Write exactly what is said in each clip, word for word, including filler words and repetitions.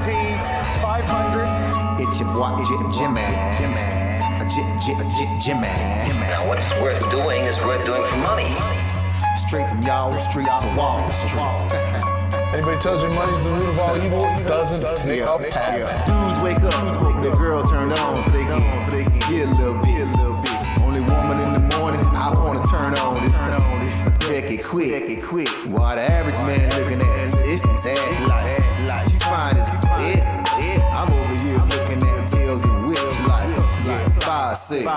S and P five hundred. It's your boy Jimmy. Jimmy. Now what's worth doing is worth doing for money. Straight from y'all street to Wall Street. Anybody tells you money's the root of all evil, doesn't make up. Dudes wake up, hope the girl turned on, stick on, get a little bit, only woman in the morning, I wanna turn on this, check it quick, while the average man looking at this, it's exact like, she fine as it, I'm over here looking at tails and whips like, like five, six.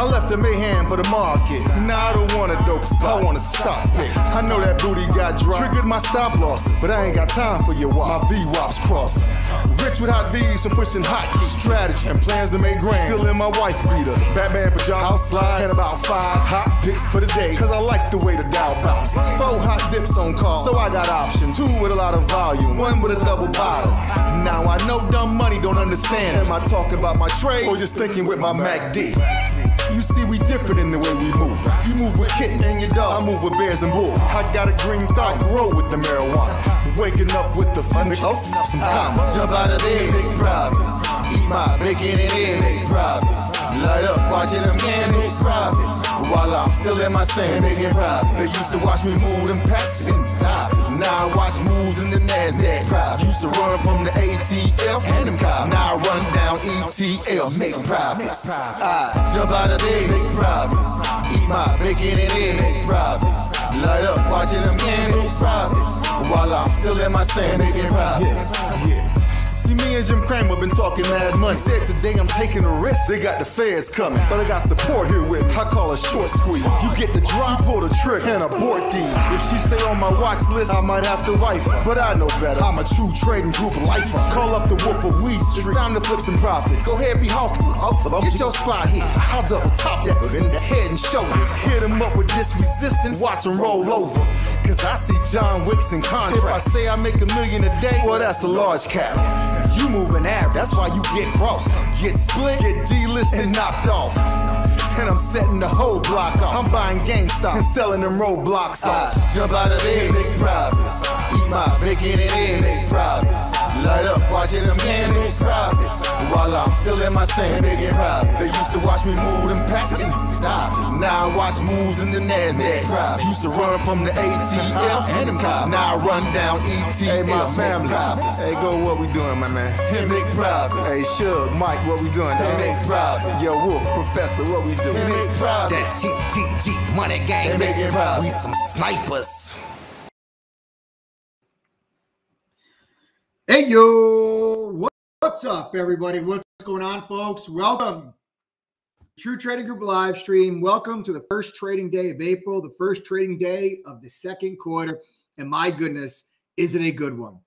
I left a mayhem for the market. Now I don't want a dope spot, I want a stock pick. I know that booty got dry, triggered my stop losses, but I ain't got time for your wop. My V WAP's crossing. Rich with hot V's from pushing hot strategy and plans to make grand. Still in my wife beater, Batman pajama outside. Had about five hot picks for the day, cause I like the way the Dow bounces. Four hot dips on call, so I got options. Two with a lot of volume, one with a double bottle. Now I know dumb money don't understand. Am I talking about my trade or just thinking with my M A C D? You see we different in the way we move. You move with kittens and your dog, I move with bears and bulls. I got a green thought, grow with the marijuana. Waking up with the fun, oh, some commas. Jump out of bed, big profits. Eat my bacon and egg, big profits. Light up, watching them man, big profits. While I'm still in my sand, making profits. They used to watch me move them packs and die. Now I watch moves in the NASDAQ profits. Used to run from the A T F and them cops. Now I run down E T L, make profits. I jump out of big, big profits. Eat my bacon and egg, big profits. Light up, watching them man, big profits. While I'm still in my sand, making profits. Yeah, yeah. See, me and Jim Crane have been talking mad money. Said today I'm taking a risk. They got the feds coming, but I got support here with me. I call a short squeeze. You get the drop, pull the trigger, and abort these. If she stay on my watch list, I might have to wife her. But I know better. I'm a true trading group lifer. Call up the Wolf of Wee Street. It's time to flip some profits. Go ahead, be hawking. Get your spot here. I'll double top that in the head and shoulders. Hit them up with this resistance. Watch them roll over. Cause I see John Wicks in contract. If I say I make a million a day, well, that's a large cap. You moving average, that's why you get crossed, get split, get delisted, and knocked off. And I'm setting the whole block off. I'm buying GameStop and selling them Roblox off. I jump out of bed, big profits. Eat my bacon and egg, big profits. Light up, watching them man, big profits. While I'm still in my sand, making profits. They used to watch me move them packs and die. Now I watch moves in the NASDAQ profits. Used to run from the A T F and them cops. Now I run down E T F. Hey, my family. Hey, go, what we doing, my man? Hey, make profits. Hey, Shug, Mike, what we doing, dog? Hey, make profits. Yo, Wolf, Professor, what we doing? Hey, make profits. That T T G money gang, hey, making profits. We some snipers. Hey, yo, what's up, everybody? What's going on, folks? Welcome to True Trading Group live stream. Welcome to the first trading day of April, the first trading day of the second quarter. And my goodness, is it a good one?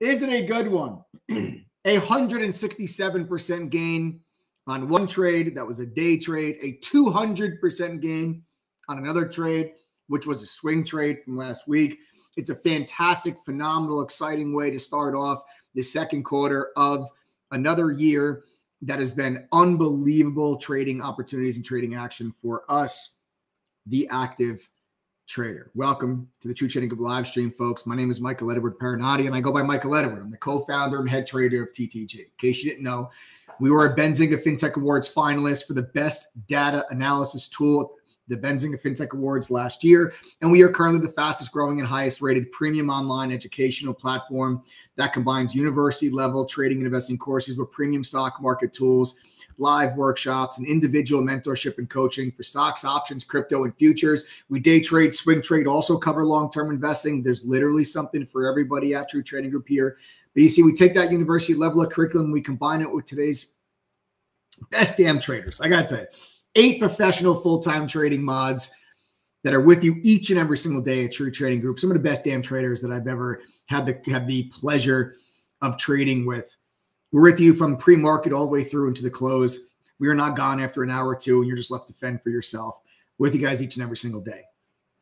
Is it a good one? A one hundred sixty-seven percent gain on one trade. That was a day trade. A two hundred percent gain on another trade, which was a swing trade from last week. It's a fantastic, phenomenal, exciting way to start off the second quarter of another year that has been unbelievable trading opportunities and trading action for us, the active trader. Welcome to the True Trading Group live stream, folks. My name is Michael Edward Parenati, and I go by Michael Edward. I'm the co-founder and head trader of T T G. In case you didn't know, we were a Benzinga FinTech Awards finalist for the best data analysis tool, the Benzinga FinTech Awards last year, and we are currently the fastest growing and highest rated premium online educational platform that combines university level trading and investing courses with premium stock market tools, live workshops, and individual mentorship and coaching for stocks, options, crypto, and futures. We day trade, swing trade, also cover long-term investing. There's literally something for everybody at True Trading Group here. But you see, we take that university level of curriculum, we combine it with today's best damn traders. I got to tell you, eight professional full-time trading mods that are with you each and every single day at True Trading Group. Some of the best damn traders that I've ever had the, had the pleasure of trading with. We're with you from pre-market all the way through into the close. We are not gone after an hour or two, and you're just left to fend for yourself. We're with you guys each and every single day.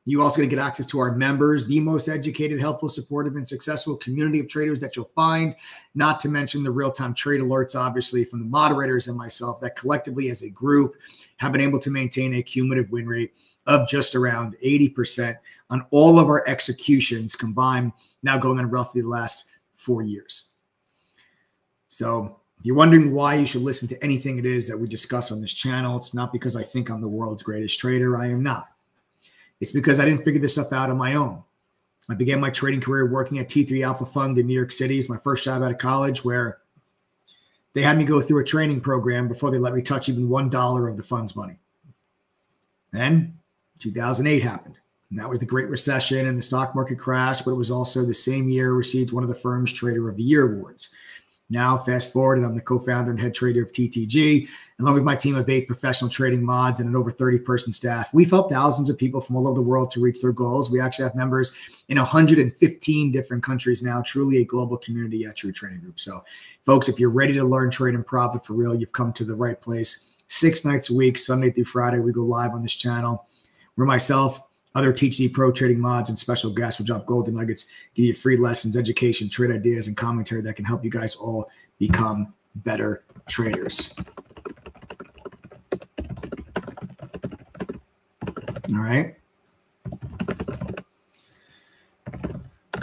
You're also going to get access to our members, the most educated, helpful, supportive, and successful community of traders that you'll find, not to mention the real-time trade alerts, obviously, from the moderators and myself that collectively as a group have been able to maintain a cumulative win rate of just around eighty percent on all of our executions combined, now going on roughly the last four years. So if you're wondering why you should listen to anything it is that we discuss on this channel, it's not because I think I'm the world's greatest trader. I am not. It's because I didn't figure this stuff out on my own. I began my trading career working at T three Alpha Fund in New York City. It's my first job out of college, where they had me go through a training program before they let me touch even one dollar of the fund's money. Then two thousand eight happened, and that was the Great Recession and the stock market crash, but it was also the same year I received one of the firm's Trader of the Year awards. Now, fast forward, and I'm the co-founder and head trader of T T G. Along with my team of eight professional trading mods and an over thirty person staff, we've helped thousands of people from all over the world to reach their goals. We actually have members in one hundred fifteen different countries now, truly a global community at True Trading Group. So, folks, if you're ready to learn, trade, and profit for real, you've come to the right place. Six nights a week, Sunday through Friday, we go live on this channel, where myself, other T T G pro trading mods, and special guests will drop golden nuggets, give you free lessons, education, trade ideas, and commentary that can help you guys all become better traders. All right.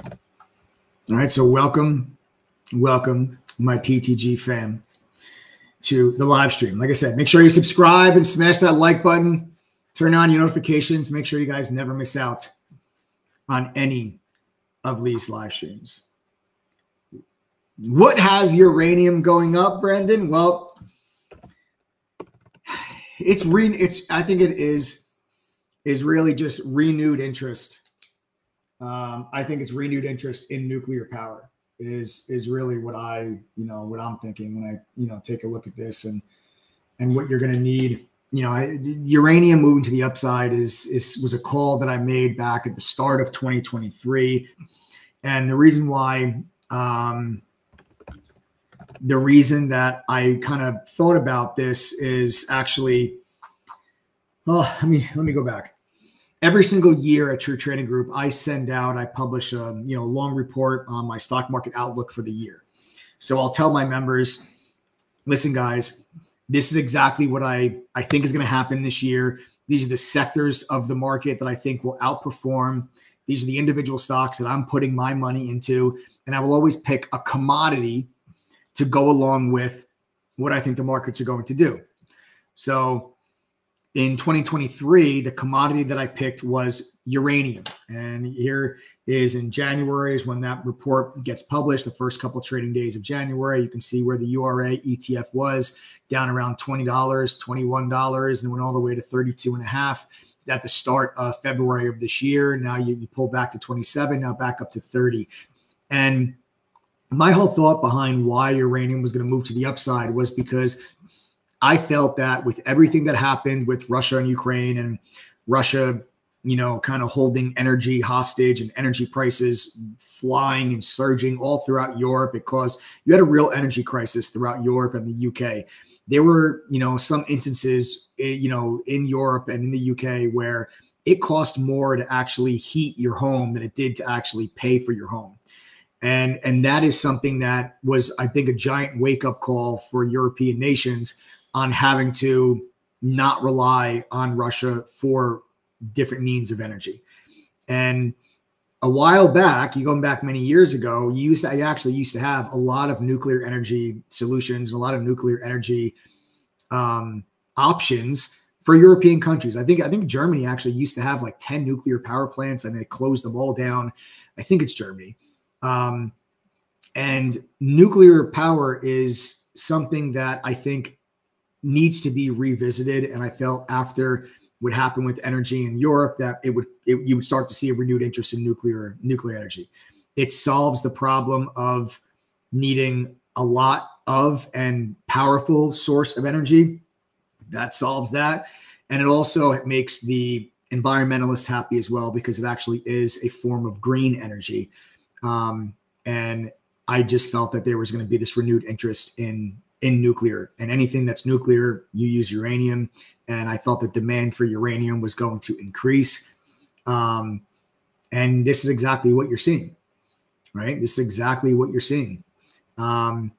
All right. So welcome, welcome my T T G fam to the live stream. Like I said, make sure you subscribe and smash that like button. Turn on your notifications. Make sure you guys never miss out on any of these live streams. What has uranium going up, Brandon? Well, it's re it's I think it is is really just renewed interest. Um, I think it's renewed interest in nuclear power is is really what I you know what I'm thinking when I you know take a look at this and and what you're going to need. You know, uranium moving to the upside is, is was a call that I made back at the start of twenty twenty-three. And the reason why, um, the reason that I kind of thought about this is actually, well, I mean, let me go back. Every single year at True Trading Group, I send out, I publish a, you know, long report on my stock market outlook for the year. So I'll tell my members, listen, guys, this is exactly what I, I think is going to happen this year. These are the sectors of the market that I think will outperform. These are the individual stocks that I'm putting my money into. And I will always pick a commodity to go along with what I think the markets are going to do. So in twenty twenty-three, the commodity that I picked was uranium. And here is in January is when that report gets published, the first couple of trading days of January. You can see where the U R A E T F was, down around twenty dollars, twenty-one dollars, and went all the way to thirty-two and a half at the start of February of this year. Now you, you pull back to twenty-seven, now back up to thirty. And my whole thought behind why uranium was going to move to the upside was because I felt that with everything that happened with Russia and Ukraine, and Russia, you know, kind of holding energy hostage and energy prices flying and surging all throughout Europe, because you had a real energy crisis throughout Europe and the U K. There were, you know, some instances, you know, in Europe and in the U K where it cost more to actually heat your home than it did to actually pay for your home. And, and that is something that was, I think, a giant wake-up call for European nations on having to not rely on Russia for different means of energy. And a while back, you going back many years ago, you used to, I actually used to have a lot of nuclear energy solutions, and a lot of nuclear energy um, options for European countries. I think, I think Germany actually used to have like ten nuclear power plants, and they closed them all down. I think it's Germany. Um, and nuclear power is something that I think needs to be revisited. And I felt after what happened with energy in Europe that it would, it, you would start to see a renewed interest in nuclear, nuclear energy. It solves the problem of needing a lot of and powerful source of energy. That solves that. And it also makes the environmentalists happy as well, because it actually is a form of green energy. Um, and I just felt that there was going to be this renewed interest in, in nuclear, and anything that's nuclear, you use uranium. And I thought the demand for uranium was going to increase. Um, and this is exactly what you're seeing, right? This is exactly what you're seeing. Um,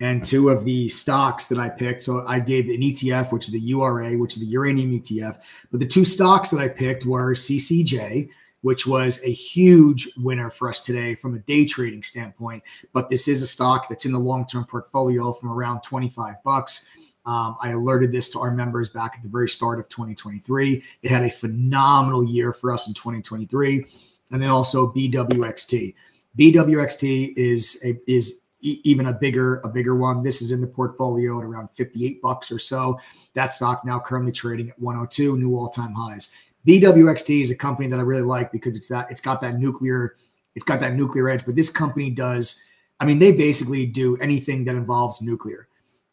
and two of the stocks that I picked. So I gave an E T F, which is the U R A, which is the uranium E T F. But the two stocks that I picked were C C J, which was a huge winner for us today from a day trading standpoint. But this is a stock that's in the long-term portfolio from around twenty-five bucks. Um, I alerted this to our members back at the very start of twenty twenty-three. It had a phenomenal year for us in twenty twenty-three. And then also B W X T. B W X T is a, is e even a bigger a bigger one. This is in the portfolio at around fifty-eight bucks or so. That stock now currently trading at one oh two, new all-time highs. B W X T is a company that I really like because it's that it's got that nuclear it's got that nuclear edge. But this company does, I mean, they basically do anything that involves nuclear.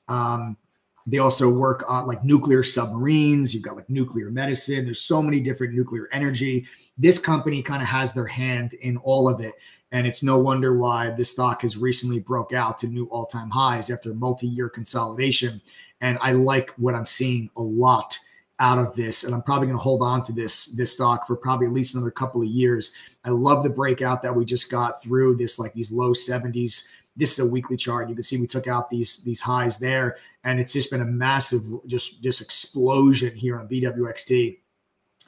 Um, They also work on like nuclear submarines. You've got like nuclear medicine. There's so many different nuclear energy. This company kind of has their hand in all of it. And it's no wonder why this stock has recently broke out to new all-time highs after multi-year consolidation. And I like what I'm seeing a lot out of this. And I'm probably going to hold on to this, this stock for probably at least another couple of years. I love the breakout that we just got through this, like these low seventies. This is a weekly chart. You can see we took out these, these highs there, and it's just been a massive just, just explosion here on B W X T.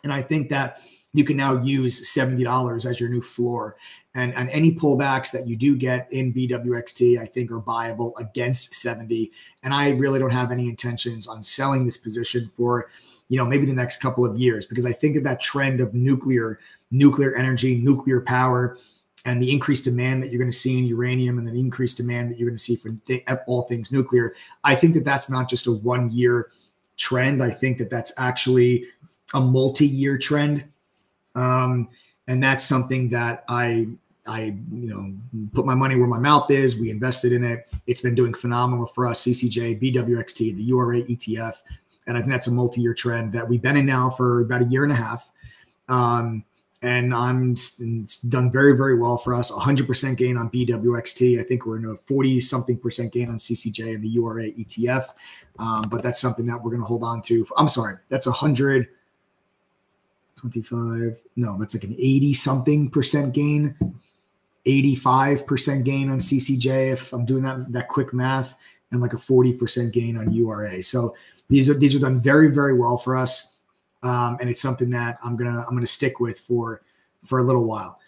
And I think that you can now use seventy dollars as your new floor. And, and any pullbacks that you do get in B W X T, I think, are buyable against seventy. And I really don't have any intentions on selling this position for, you know, maybe the next couple of years, because I think that that trend of nuclear, nuclear energy, nuclear power, and the increased demand that you're going to see in uranium and the increased demand that you're going to see for th all things nuclear, I think that that's not just a one-year trend. I think that that's actually a multi-year trend. Um, and that's something that I, I, you know, put my money where my mouth is. We invested in it. It's been doing phenomenal for us, C C J, B W X T, the U R A E T F. And I think that's a multi-year trend that we've been in now for about a year and a half. Um, And I'm it's done very, very well for us. one hundred percent gain on B W X T. I think we're in a forty-something percent gain on C C J and the U R A E T F. Um, but that's something that we're going to hold on to. I'm sorry. That's one hundred twenty-five. No, that's like an eighty-something percent gain. eighty-five percent gain on C C J if I'm doing that, that quick math. And like a forty percent gain on U R A. So these are, these are done very, very well for us. Um, and it's something that I'm going to, I'm going to stick with for, for a little while.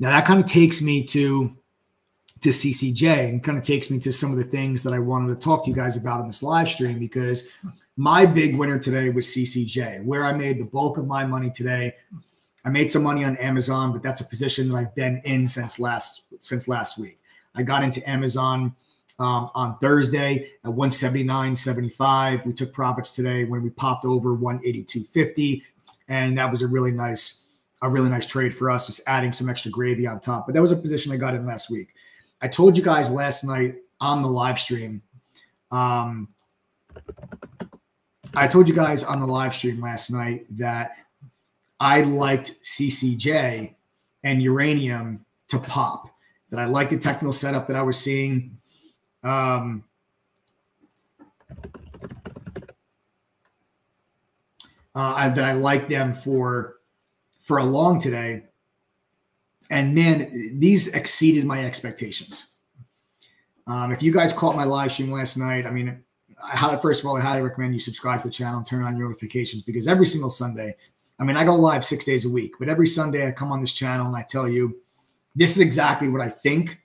Now that kind of takes me to, to C C J, and kind of takes me to some of the things that I wanted to talk to you guys about in this live stream, because my big winner today was C C J, where I made the bulk of my money today. I made some money on Amazon, but that's a position that I've been in since last, since last week. I got into Amazon Um, on Thursday at one seventy-nine seventy-five. We took profits today when we popped over one eighty-two fifty. And that was a really nice, a really nice trade for us, just adding some extra gravy on top. But that was a position I got in last week. I told you guys last night on the live stream. Um, I told you guys on the live stream last night that I liked C C J and uranium to pop, that I liked the technical setup that I was seeing. Um, uh, I, that I like them for, for a long today. And man, these exceeded my expectations. Um, if you guys caught my live stream last night, I mean, I highly, first of all, I highly recommend you subscribe to the channel and turn on your notifications, because every single Sunday, I mean, I go live six days a week, but every Sunday I come on this channel and I tell you, this is exactly what I think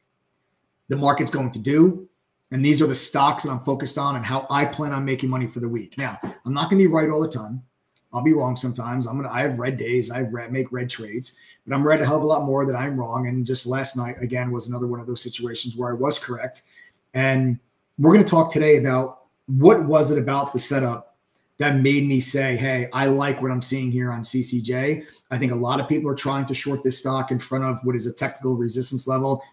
the market's going to do. And these are the stocks that I'm focused on and how I plan on making money for the week. Now, I'm not going to be right all the time. I'll be wrong sometimes. I'm gonna. I have red days. I red, make red trades. But I'm right a hell of a lot more that I'm wrong. And just last night, again, was another one of those situations where I was correct. And we're going to talk today about what was it about the setup that made me say, hey, I like what I'm seeing here on C C J. I think a lot of people are trying to short this stock in front of what is a technical resistance level.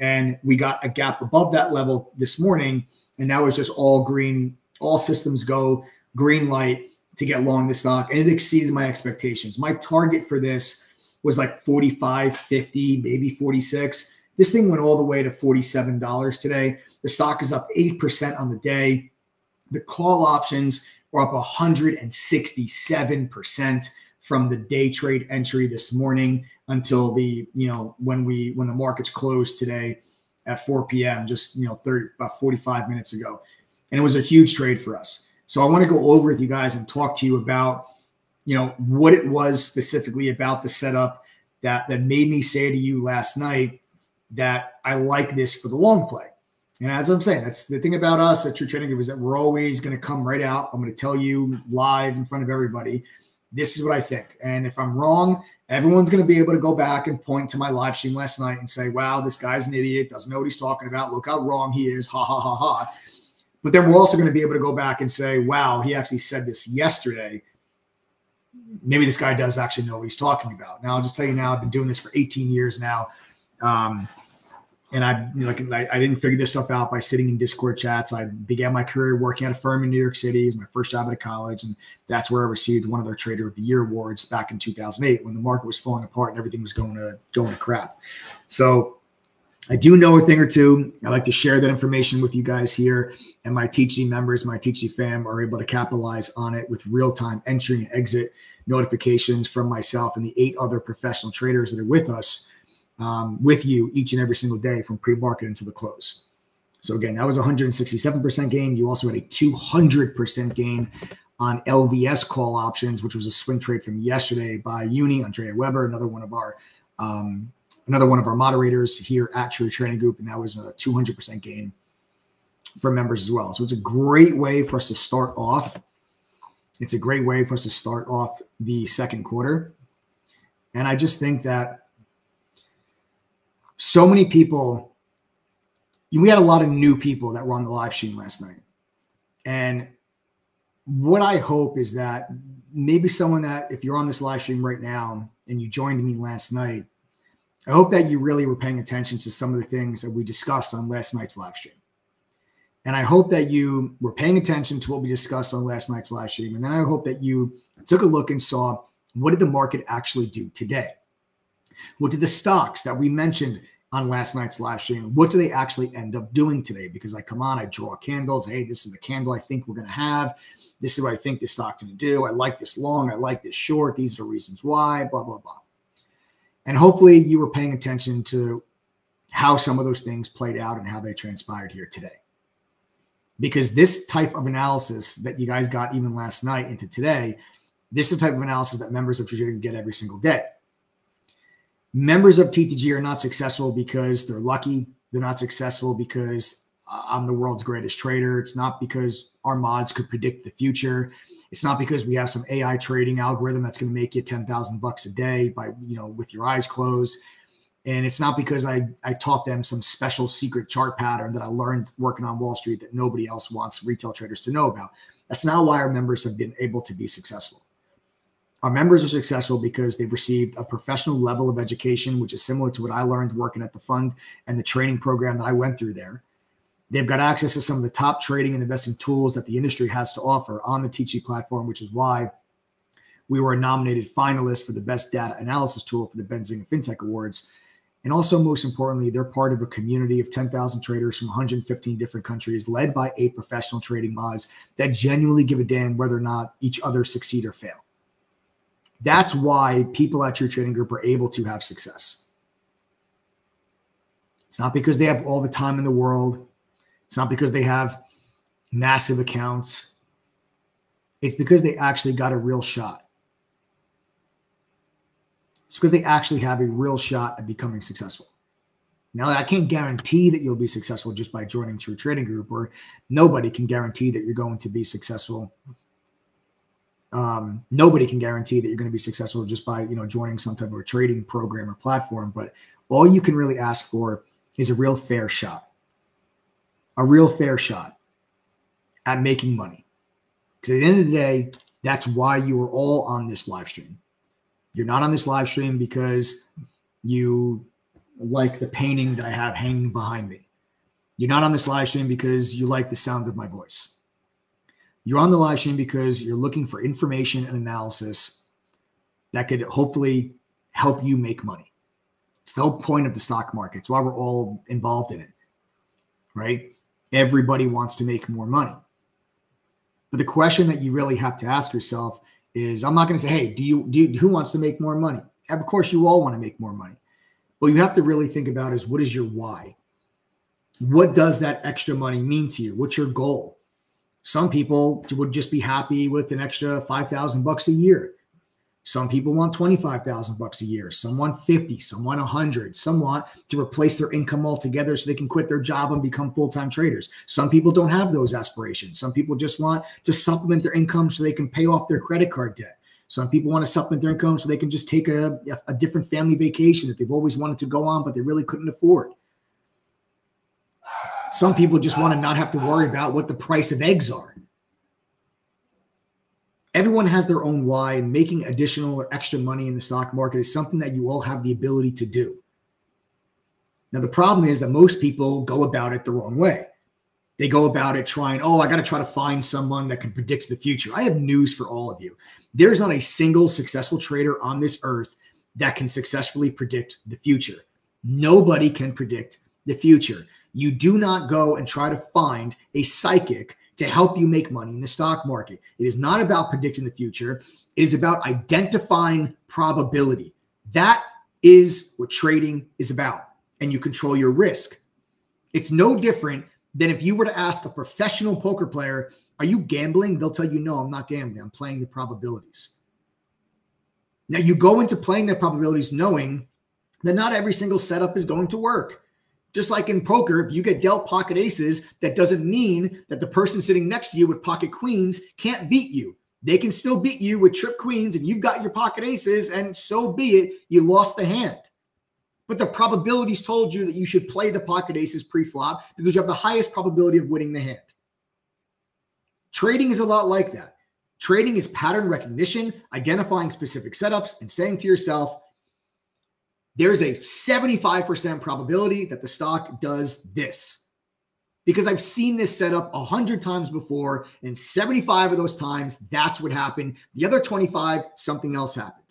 And we got a gap above that level this morning. And that was just all green, all systems go, green light to get long this stock. And it exceeded my expectations. My target for this was like forty-five, fifty, maybe forty-six. This thing went all the way to forty-seven dollars today. The stock is up eight percent on the day. The call options are up one hundred sixty-seven percent. From the day trade entry this morning until the, you know, when we, when the markets closed today at four P M just, you know, thirty, about forty-five minutes ago. And it was a huge trade for us. So I want to go over with you guys and talk to you about, you know, what it was specifically about the setup that, that made me say to you last night that I like this for the long play. And as I'm saying, that's the thing about us at True Trading Group, is that we're always going to come right out. I'm going to tell you live in front of everybody, this is what I think. And if I'm wrong, everyone's going to be able to go back and point to my live stream last night and say, wow, this guy's an idiot, doesn't know what he's talking about. Look how wrong he is. Ha, ha, ha, ha. But then we're also going to be able to go back and say, wow, he actually said this yesterday. Maybe this guy does actually know what he's talking about. Now, I'll just tell you now, I've been doing this for eighteen years now. Um, and I, you know, like, I, I didn't figure this stuff out by sitting in Discord chats. I began my career working at a firm in New York City. It was my first job out of college. And that's where I received one of their Trader of the Year awards back in two thousand eight when the market was falling apart and everything was going to, going to crap. So I do know a thing or two. I like to share that information with you guys here, and my T T G members, my T T G fam are able to capitalize on it with real-time entry and exit notifications from myself and the eight other professional traders that are with us, um, with you each and every single day from pre-market until the close. So again, that was one hundred sixty-seven percent gain. You also had a two hundred percent gain on L V S call options, which was a swing trade from yesterday by Uni, Andrea Weber, another one of our um, Another one of our moderators here at True Trading Group, and that was a two hundred percent gain for members as well. So it's a great way for us to start off. It's a great way for us to start off the second quarter. And I just think that so many people, we had a lot of new people that were on the live stream last night. And what I hope is that maybe someone that, if you're on this live stream right now and you joined me last night, I hope that you really were paying attention to some of the things that we discussed on last night's live stream. And I hope that you were paying attention to what we discussed on last night's live stream. And then I hope that you took a look and saw, what did the market actually do today? What did the stocks that we mentioned on last night's live stream, what do they actually end up doing today? Because I come on, I draw candles. Hey, this is the candle I think we're going to have. This is what I think this stock's going to do. I like this long. I like this short. These are the reasons why, blah, blah, blah. And hopefully you were paying attention to how some of those things played out and how they transpired here today. Because this type of analysis that you guys got even last night into today, this is the type of analysis that members of T T G get every single day. Members of T T G are not successful because they're lucky. They're not successful because I'm the world's greatest trader. It's not because our mods could predict the future. It's not because we have some A I trading algorithm that's going to make you ten thousand bucks a day by, you know, with your eyes closed. And it's not because I, I taught them some special secret chart pattern that I learned working on Wall Street that nobody else wants retail traders to know about. That's not why our members have been able to be successful. Our members are successful because they've received a professional level of education, which is similar to what I learned working at the fund and the training program that I went through there. They've got access to some of the top trading and investing tools that the industry has to offer on the T T G platform, which is why we were a nominated finalist for the best data analysis tool for the Benzinga FinTech Awards. And also, most importantly, they're part of a community of ten thousand traders from one hundred fifteen different countries led by eight professional trading mods that genuinely give a damn whether or not each other succeed or fail. That's why people at True Trading Group are able to have success. It's not because they have all the time in the world. It's not because they have massive accounts. It's because they actually got a real shot. It's because they actually have a real shot at becoming successful. Now, I can't guarantee that you'll be successful just by joining True Trading Group, or nobody can guarantee that you're going to be successful. Um, nobody can guarantee that you're going to be successful just by, you know, joining some type of a trading program or platform. But all you can really ask for is a real fair shot. A real fair shot at making money. Because at the end of the day, that's why you are all on this live stream. You're not on this live stream because you like the painting that I have hanging behind me. You're not on this live stream because you like the sound of my voice. You're on the live stream because you're looking for information and analysis that could hopefully help you make money. It's the whole point of the stock market. It's why we're all involved in it, right? Everybody wants to make more money. But the question that you really have to ask yourself is, I'm not going to say, hey, do you, do you, who wants to make more money? Of course, you all want to make more money. But you have to really think about is, what is your why? What does that extra money mean to you? What's your goal? Some people would just be happy with an extra five thousand bucks a year. Some people want twenty-five thousand bucks a year. Some want fifty, some want one hundred, some want to replace their income altogether so they can quit their job and become full-time traders. Some people don't have those aspirations. Some people just want to supplement their income so they can pay off their credit card debt. Some people want to supplement their income so they can just take a, a different family vacation that they've always wanted to go on, but they really couldn't afford. Some people just want to not have to worry about what the price of eggs are. Everyone has their own why, and making additional or extra money in the stock market is something that you all have the ability to do. Now, the problem is that most people go about it the wrong way. They go about it trying, oh, I got to try to find someone that can predict the future. I have news for all of you. There's not a single successful trader on this earth that can successfully predict the future. Nobody can predict the future. You do not go and try to find a psychic to help you make money in the stock market. It is not about predicting the future. It is about identifying probability. That is what trading is about. And you control your risk. It's no different than if you were to ask a professional poker player, are you gambling? They'll tell you, no, I'm not gambling. I'm playing the probabilities. Now you go into playing the probabilities knowing that not every single setup is going to work. Just like in poker, if you get dealt pocket aces, that doesn't mean that the person sitting next to you with pocket queens can't beat you. They can still beat you with trip queens, and you've got your pocket aces, and so be it, you lost the hand. But the probabilities told you that you should play the pocket aces pre-flop because you have the highest probability of winning the hand. Trading is a lot like that. Trading is pattern recognition, identifying specific setups, and saying to yourself, there's a seventy-five percent probability that the stock does this because I've seen this setup a hundred times before, and seventy-five of those times, that's what happened. The other twenty-five, something else happened.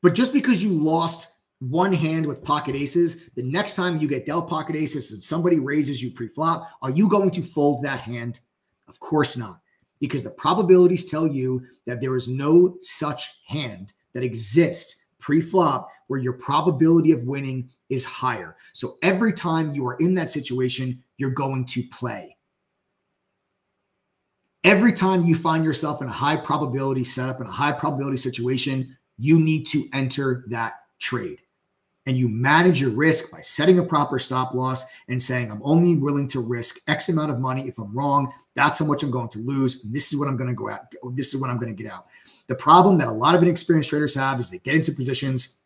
But just because you lost one hand with pocket aces, the next time you get dealt pocket aces and somebody raises you pre-flop, are you going to fold that hand? Of course not, because the probabilities tell you that there is no such hand that exists pre-flop where your probability of winning is higher. So every time you are in that situation, you're going to play. Every time you find yourself in a high probability setup, in a high probability situation, you need to enter that trade. And you manage your risk by setting a proper stop loss and saying, I'm only willing to risk X amount of money. If I'm wrong, that's how much I'm going to lose. And this is what I'm going to go out. This is what I'm going to get out. The problem that a lot of inexperienced traders have is they get into positions.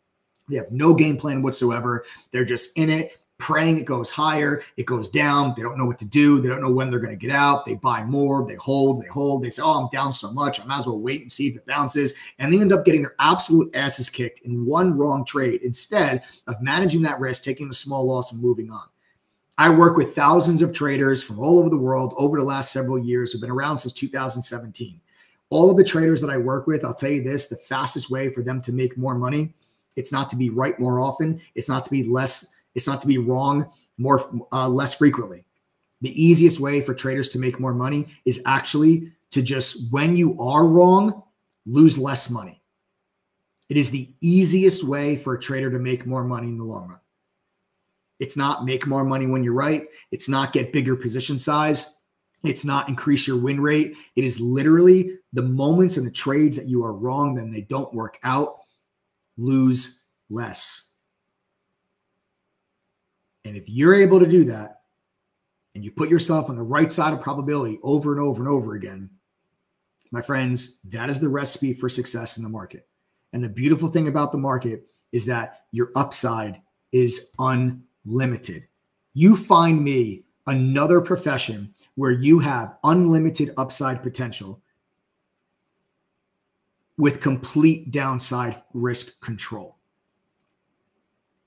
They have no game plan whatsoever. They're just in it, praying it goes higher. It goes down. They don't know what to do. They don't know when they're going to get out. They buy more. They hold. They hold. They say, oh, I'm down so much. I might as well wait and see if it bounces. And they end up getting their absolute asses kicked in one wrong trade instead of managing that risk, taking a small loss and moving on. I work with thousands of traders from all over the world over the last several years who've been around since two thousand seventeen. All of the traders that I work with, I'll tell you this, the fastest way for them to make more money, it's not to be right more often. It's not to be less, it's not to be wrong more, uh, less frequently. The easiest way for traders to make more money is actually to just, when you are wrong, lose less money. It is the easiest way for a trader to make more money in the long run. It's not make more money when you're right. It's not get bigger position size. It's not increase your win rate. It is literally the moments and the trades that you are wrong, then they don't work out, lose less. And if you're able to do that and you put yourself on the right side of probability over and over and over again, my friends, that is the recipe for success in the market. And the beautiful thing about the market is that your upside is unlimited. You find me another profession where you have unlimited upside potential with complete downside risk control,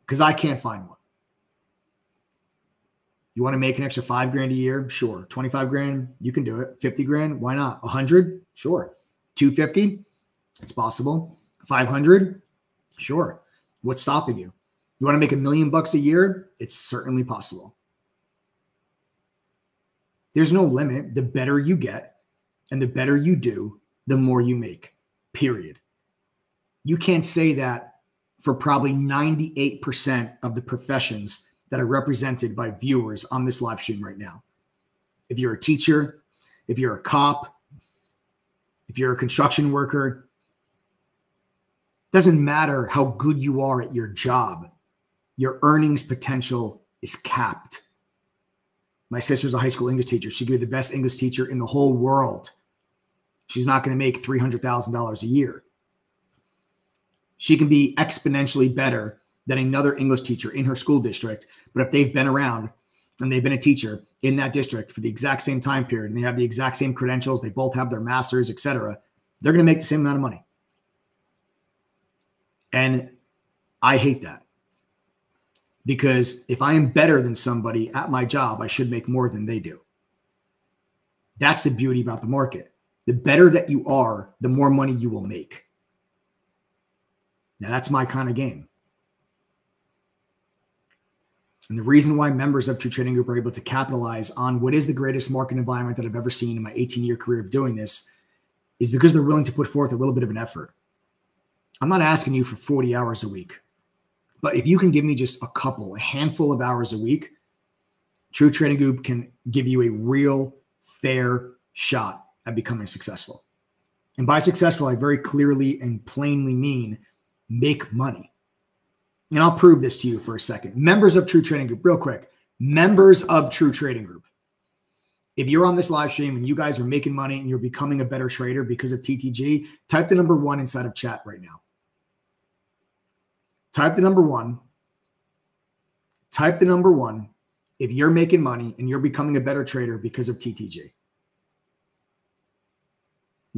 because I can't find one. You want to make an extra five grand a year? Sure. twenty-five grand, you can do it. fifty grand, why not? one hundred? Sure. two fifty? It's possible. five hundred? Sure. What's stopping you? You want to make a million bucks a year? It's certainly possible. There's no limit. The better you get and the better you do, the more you make, period. You can't say that for probably ninety-eight percent of the professions that are represented by viewers on this live stream right now. If you're a teacher, if you're a cop, if you're a construction worker, doesn't matter how good you are at your job, your earnings potential is capped. My sister's a high school English teacher. She could be the best English teacher in the whole world. She's not going to make three hundred thousand dollars a year. She can be exponentially better than another English teacher in her school district. But if they've been around and they've been a teacher in that district for the exact same time period, and they have the exact same credentials, they both have their masters, et cetera, they're going to make the same amount of money. And I hate that, because if I am better than somebody at my job, I should make more than they do. That's the beauty about the market. The better that you are, the more money you will make. Now, that's my kind of game. And the reason why members of True Trading Group are able to capitalize on what is the greatest market environment that I've ever seen in my eighteen-year career of doing this is because they're willing to put forth a little bit of an effort. I'm not asking you for forty hours a week, but if you can give me just a couple, a handful of hours a week, True Trading Group can give you a real fair shot at becoming successful. And by successful, I very clearly and plainly mean make money. And I'll prove this to you for a second. Members of True Trading Group, real quick, members of True Trading Group. If you're on this live stream and you guys are making money and you're becoming a better trader because of T T G, type the number one inside of chat right now. Type the number one. Type the number one if you're making money and you're becoming a better trader because of T T G.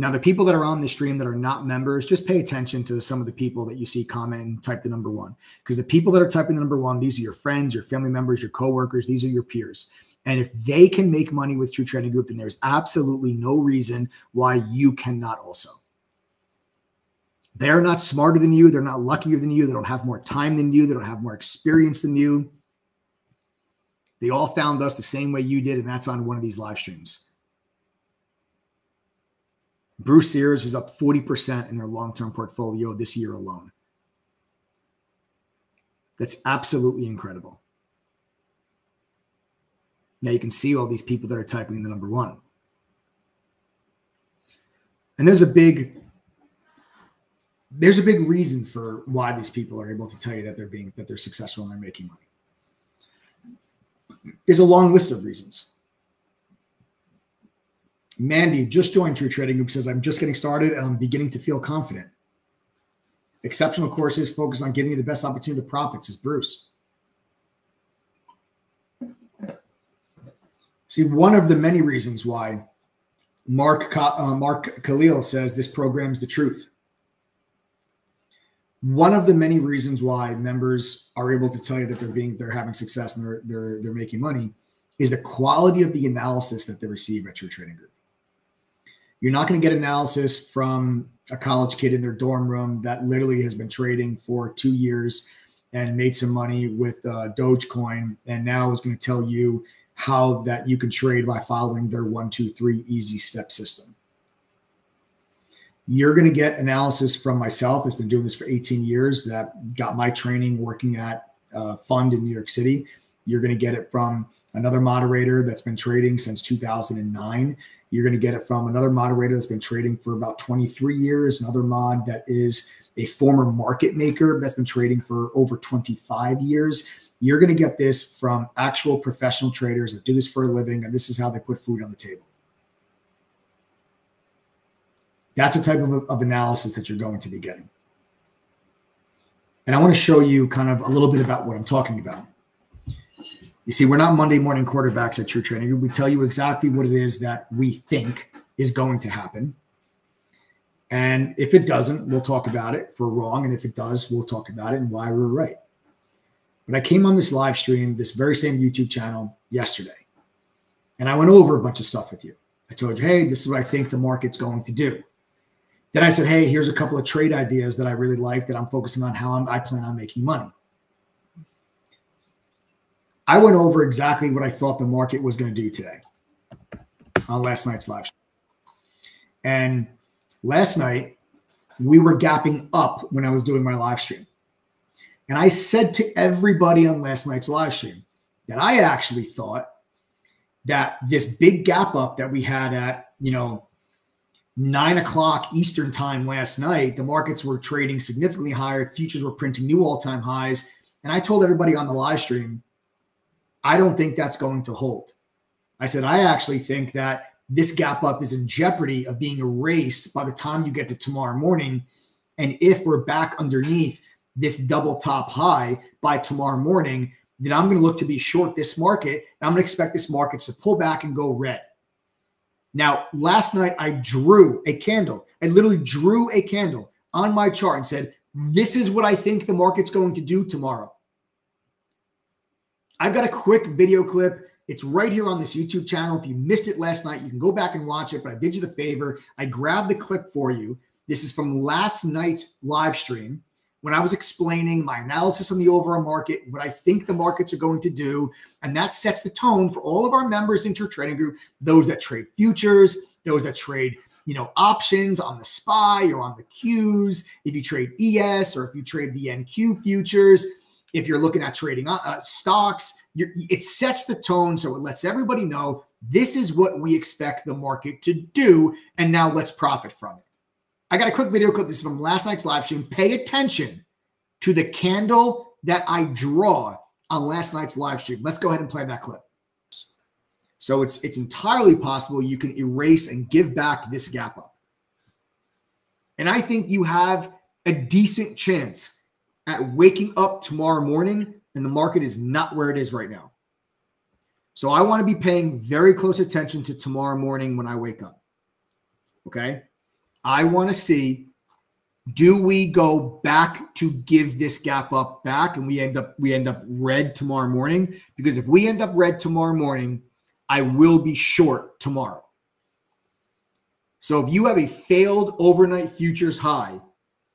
Now, the people that are on the stream that are not members, just pay attention to some of the people that you see comment and type the number one. Because the people that are typing the number one, these are your friends, your family members, your coworkers. These are your peers. And if they can make money with True Trading Group, then there's absolutely no reason why you cannot also. They're not smarter than you. They're not luckier than you. They don't have more time than you. They don't have more experience than you. They all found us the same way you did, and that's on one of these live streams. Bruce Sears is up forty percent in their long-term portfolio this year alone. That's absolutely incredible. Now you can see all these people that are typing in the number one. And there's a big, there's a big reason for why these people are able to tell you that they're being, that they're successful and they're making money. There's a long list of reasons. Mandy just joined True Trading Group, says, I'm just getting started and I'm beginning to feel confident. Exceptional courses focus on giving you the best opportunity to profit, says Bruce. See, one of the many reasons why Mark, uh, Mark Khalil says this program's the truth. One of the many reasons why members are able to tell you that they're being, they're having success and they're, they're, they're making money is the quality of the analysis that they receive at True Trading Group. You're not going to get analysis from a college kid in their dorm room that literally has been trading for two years and made some money with uh, Dogecoin and now is going to tell you how that you can trade by following their one, two, three easy step system. You're going to get analysis from myself that's been doing this for eighteen years that got my training working at a fund in New York City. You're going to get it from another moderator that's been trading since two thousand nine. You're going to get it from another moderator that's been trading for about twenty-three years, another mod that is a former market maker that's been trading for over twenty-five years. You're going to get this from actual professional traders that do this for a living, and this is how they put food on the table. That's a type of, of analysis that you're going to be getting. And I want to show you kind of a little bit about what I'm talking about. You see, we're not Monday morning quarterbacks at True Trading Group. We tell you exactly what it is that we think is going to happen. And if it doesn't, we'll talk about it if we're wrong. And if it does, we'll talk about it and why we're right. But I came on this live stream, this very same YouTube channel yesterday, and I went over a bunch of stuff with you. I told you, hey, this is what I think the market's going to do. Then I said, hey, here's a couple of trade ideas that I really like that I'm focusing on how I'm, I plan on making money. I went over exactly what I thought the market was going to do today on last night's live stream. And last night, we were gapping up when I was doing my live stream. And I said to everybody on last night's live stream that I actually thought that this big gap up that we had at, you know, nine o'clock Eastern time last night, the markets were trading significantly higher. Futures were printing new all-time highs. And I told everybody on the live stream, I don't think that's going to hold. I said, I actually think that this gap up is in jeopardy of being erased by the time you get to tomorrow morning. And if we're back underneath this double top high by tomorrow morning, then I'm going to look to be short this market. And I'm going to expect this market to pull back and go red. Now, last night I drew a candle. I literally drew a candle on my chart and said, this is what I think the market's going to do tomorrow. I've got a quick video clip. It's right here on this YouTube channel. If you missed it last night, you can go back and watch it, but I did you the favor. I grabbed the clip for you. This is from last night's live stream when I was explaining my analysis on the overall market, what I think the markets are going to do. And that sets the tone for all of our members in True Trading Group, those that trade futures, those that trade, you know, options on the S P Y or on the Qs, if you trade E S or if you trade the N Q futures, if you're looking at trading uh, stocks, you're, it sets the tone. So it lets everybody know this is what we expect the market to do. And now let's profit from it. I got a quick video clip. This is from last night's live stream. Pay attention to the candle that I draw on last night's live stream. Let's go ahead and play that clip. So it's, it's entirely possible you can erase and give back this gap up. And I think you have a decent chance at waking up tomorrow morning and the market is not where it is right now. So I want to be paying very close attention to tomorrow morning when I wake up. Okay. I want to see, do we go back to give this gap up back and we end up, we end up red tomorrow morning? Because if we end up red tomorrow morning, I will be short tomorrow. So if you have a failed overnight futures high,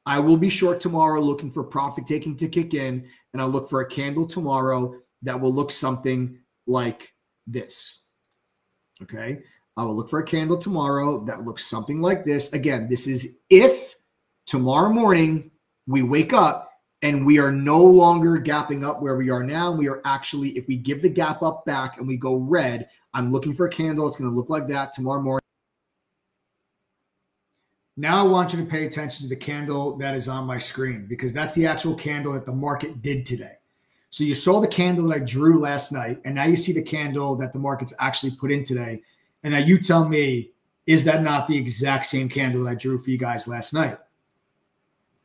I will be short tomorrow looking for profit taking to kick in, and I'll look for a candle tomorrow that will look something like this. Okay. I will look for a candle tomorrow that looks something like this. Again, this is if tomorrow morning we wake up and we are no longer gapping up where we are now. We are actually, if we give the gap up back and we go red, I'm looking for a candle. It's going to look like that tomorrow morning. Now I want you to pay attention to the candle that is on my screen because that's the actual candle that the market did today. So you saw the candle that I drew last night, and now you see the candle that the market's actually put in today. And now you tell me, is that not the exact same candle that I drew for you guys last night?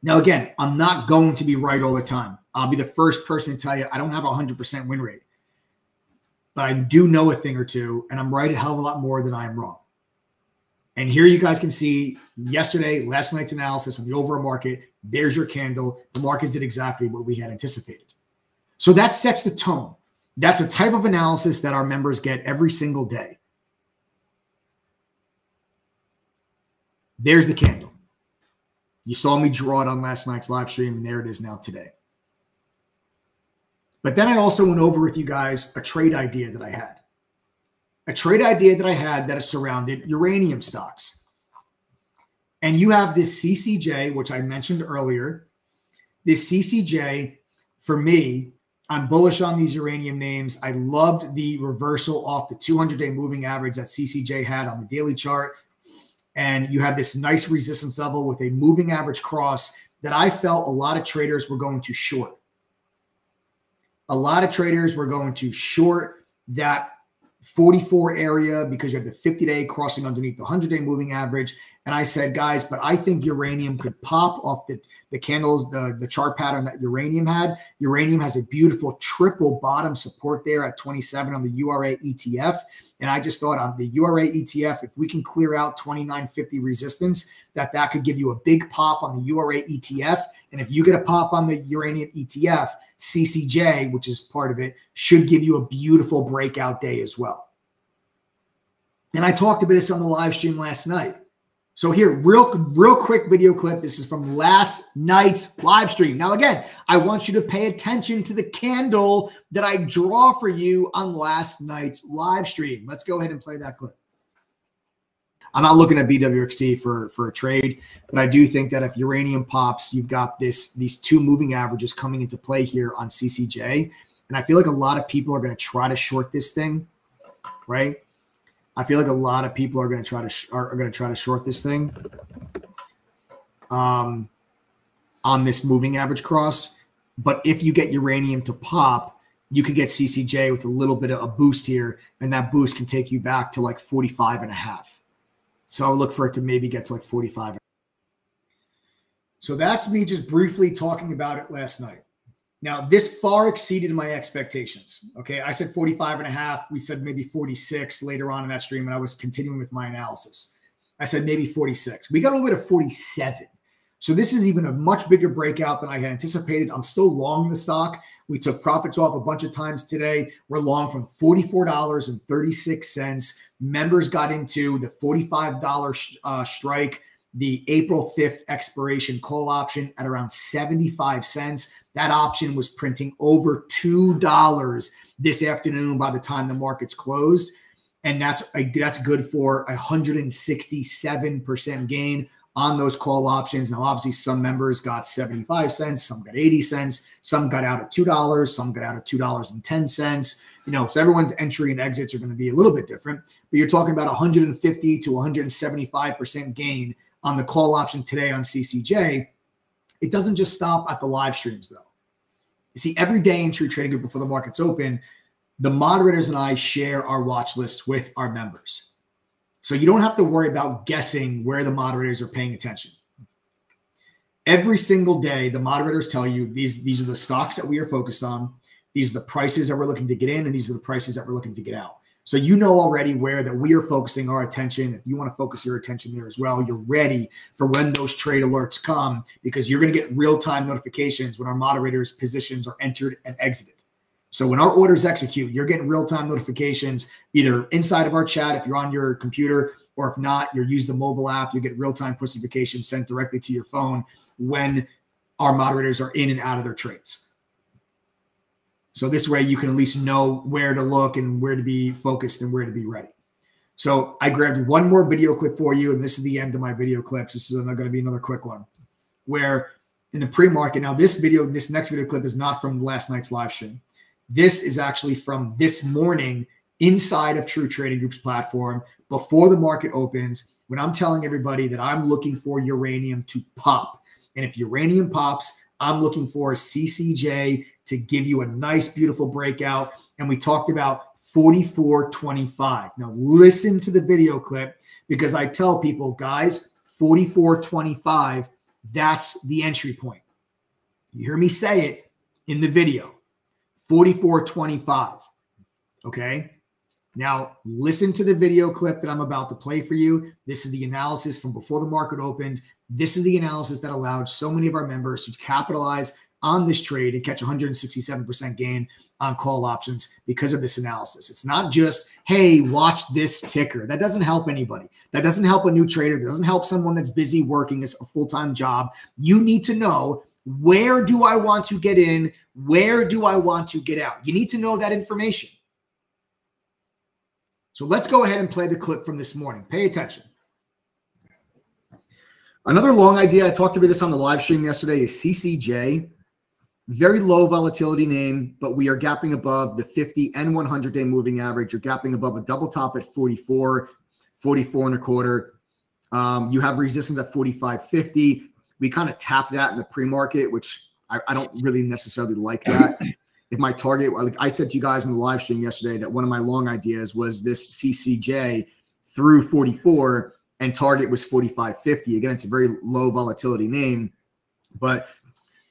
Now, again, I'm not going to be right all the time. I'll be the first person to tell you I don't have a one hundred percent win rate. But I do know a thing or two, and I'm right a hell of a lot more than I am wrong. And here you guys can see yesterday, last night's analysis of the overall market. There's your candle. The markets did exactly what we had anticipated. So that sets the tone. That's a type of analysis that our members get every single day. There's the candle. You saw me draw it on last night's live stream, and there it is now today. But then I also went over with you guys a trade idea that I had. A trade idea that I had that has surrounded uranium stocks. And you have this C C J, which I mentioned earlier. This C C J, for me, I'm bullish on these uranium names. I loved the reversal off the two hundred day moving average that C C J had on the daily chart. And you have this nice resistance level with a moving average cross that I felt a lot of traders were going to short. A lot of traders were going to short that forty-four area because you have the fifty day crossing underneath the one hundred day moving average. And I said, guys, but I think uranium could pop off the, the candles, the, the chart pattern that uranium had. Uranium has a beautiful triple bottom support there at twenty-seven on the U R A E T F. And I just thought on the U R A E T F, if we can clear out twenty-nine fifty resistance, that that could give you a big pop on the U R A E T F. And if you get a pop on the uranium E T F, C C J, which is part of it, should give you a beautiful breakout day as well. And I talked about this on the live stream last night. So here, real, real quick video clip. This is from last night's live stream. Now, again, I want you to pay attention to the candle that I draw for you on last night's live stream. Let's go ahead and play that clip. I'm not looking at B W X T for, for a trade, but I do think that if uranium pops, you've got this these two moving averages coming into play here on C C J. And I feel like a lot of people are going to try to short this thing, right? I feel like a lot of people are going to try to are going to try to short this thing um, on this moving average cross. But if you get uranium to pop, you could get C C J with a little bit of a boost here, and that boost can take you back to like forty-five and a half. So I would look for it to maybe get to like forty-five. So that's me just briefly talking about it last night. Now, this far exceeded my expectations. Okay, I said forty-five and a half. We said maybe forty-six later on in that stream, and I was continuing with my analysis. I said maybe forty-six. We got a little bit of forty-seven. So this is even a much bigger breakout than I had anticipated. I'm still long the stock. We took profits off a bunch of times today. We're long from forty-four dollars and thirty-six cents. Members got into the forty-five dollar uh, strike, the April fifth expiration call option at around seventy-five cents. That option was printing over two dollars this afternoon by the time the market's closed. And that's, that's good for a one hundred sixty-seven percent gain on those call options. Now, obviously, some members got seventy-five cents, some got eighty cents, some got out at two dollars, some got out at two dollars and ten cents. You know, so everyone's entry and exits are going to be a little bit different, but you're talking about one hundred fifty to one hundred seventy-five percent gain on the call option today on C C J. It doesn't just stop at the live streams, though. You see, every day in True Trading Group before the market's open, the moderators and I share our watch list with our members. So you don't have to worry about guessing where the moderators are paying attention. Every single day, the moderators tell you these, these are the stocks that we are focused on. These are the prices that we're looking to get in, and these are the prices that we're looking to get out. So you know already where that we are focusing our attention. If you want to focus your attention there as well, you're ready for when those trade alerts come, because you're going to get real-time notifications when our moderators' positions are entered and exited. So when our orders execute, you're getting real-time notifications either inside of our chat if you're on your computer, or if not, you use the mobile app, you get real-time push notifications sent directly to your phone when our moderators are in and out of their trades. So this way you can at least know where to look and where to be focused and where to be ready. So I grabbed one more video clip for you, and this is the end of my video clips. This is going to be another quick one where in the pre-market, now this video, this next video clip is not from last night's live stream. This is actually from this morning inside of True Trading Group's platform before the market opens, when I'm telling everybody that I'm looking for uranium to pop. And if uranium pops, I'm looking for C C J to give you a nice, beautiful breakout. And we talked about forty-four twenty-five. Now listen to the video clip, because I tell people, guys, forty-four twenty-five, that's the entry point. You hear me say it in the video. forty-four twenty-five, okay? Now, listen to the video clip that I'm about to play for you. This is the analysis from before the market opened. This is the analysis that allowed so many of our members to capitalize on this trade and catch one hundred sixty-seven percent gain on call options because of this analysis. It's not just, hey, watch this ticker. That doesn't help anybody. That doesn't help a new trader. That doesn't help someone that's busy working as a full-time job. You need to know, where do I want to get in? Where do I want to get out? You need to know that information. So let's go ahead and play the clip from this morning. Pay attention. Another long idea, I talked about this on the live stream yesterday, is C C J. Very low volatility name, but we are gapping above the fifty and one hundred day moving average. You're gapping above a double top at forty-four, forty-four and a quarter. Um, you have resistance at forty-five fifty. We kind of tap that in the pre-market, which I, I don't really necessarily like that. If my target, like I said to you guys in the live stream yesterday, that one of my long ideas was this C C J through forty-four and target was forty-five fifty. Again, it's a very low volatility name, but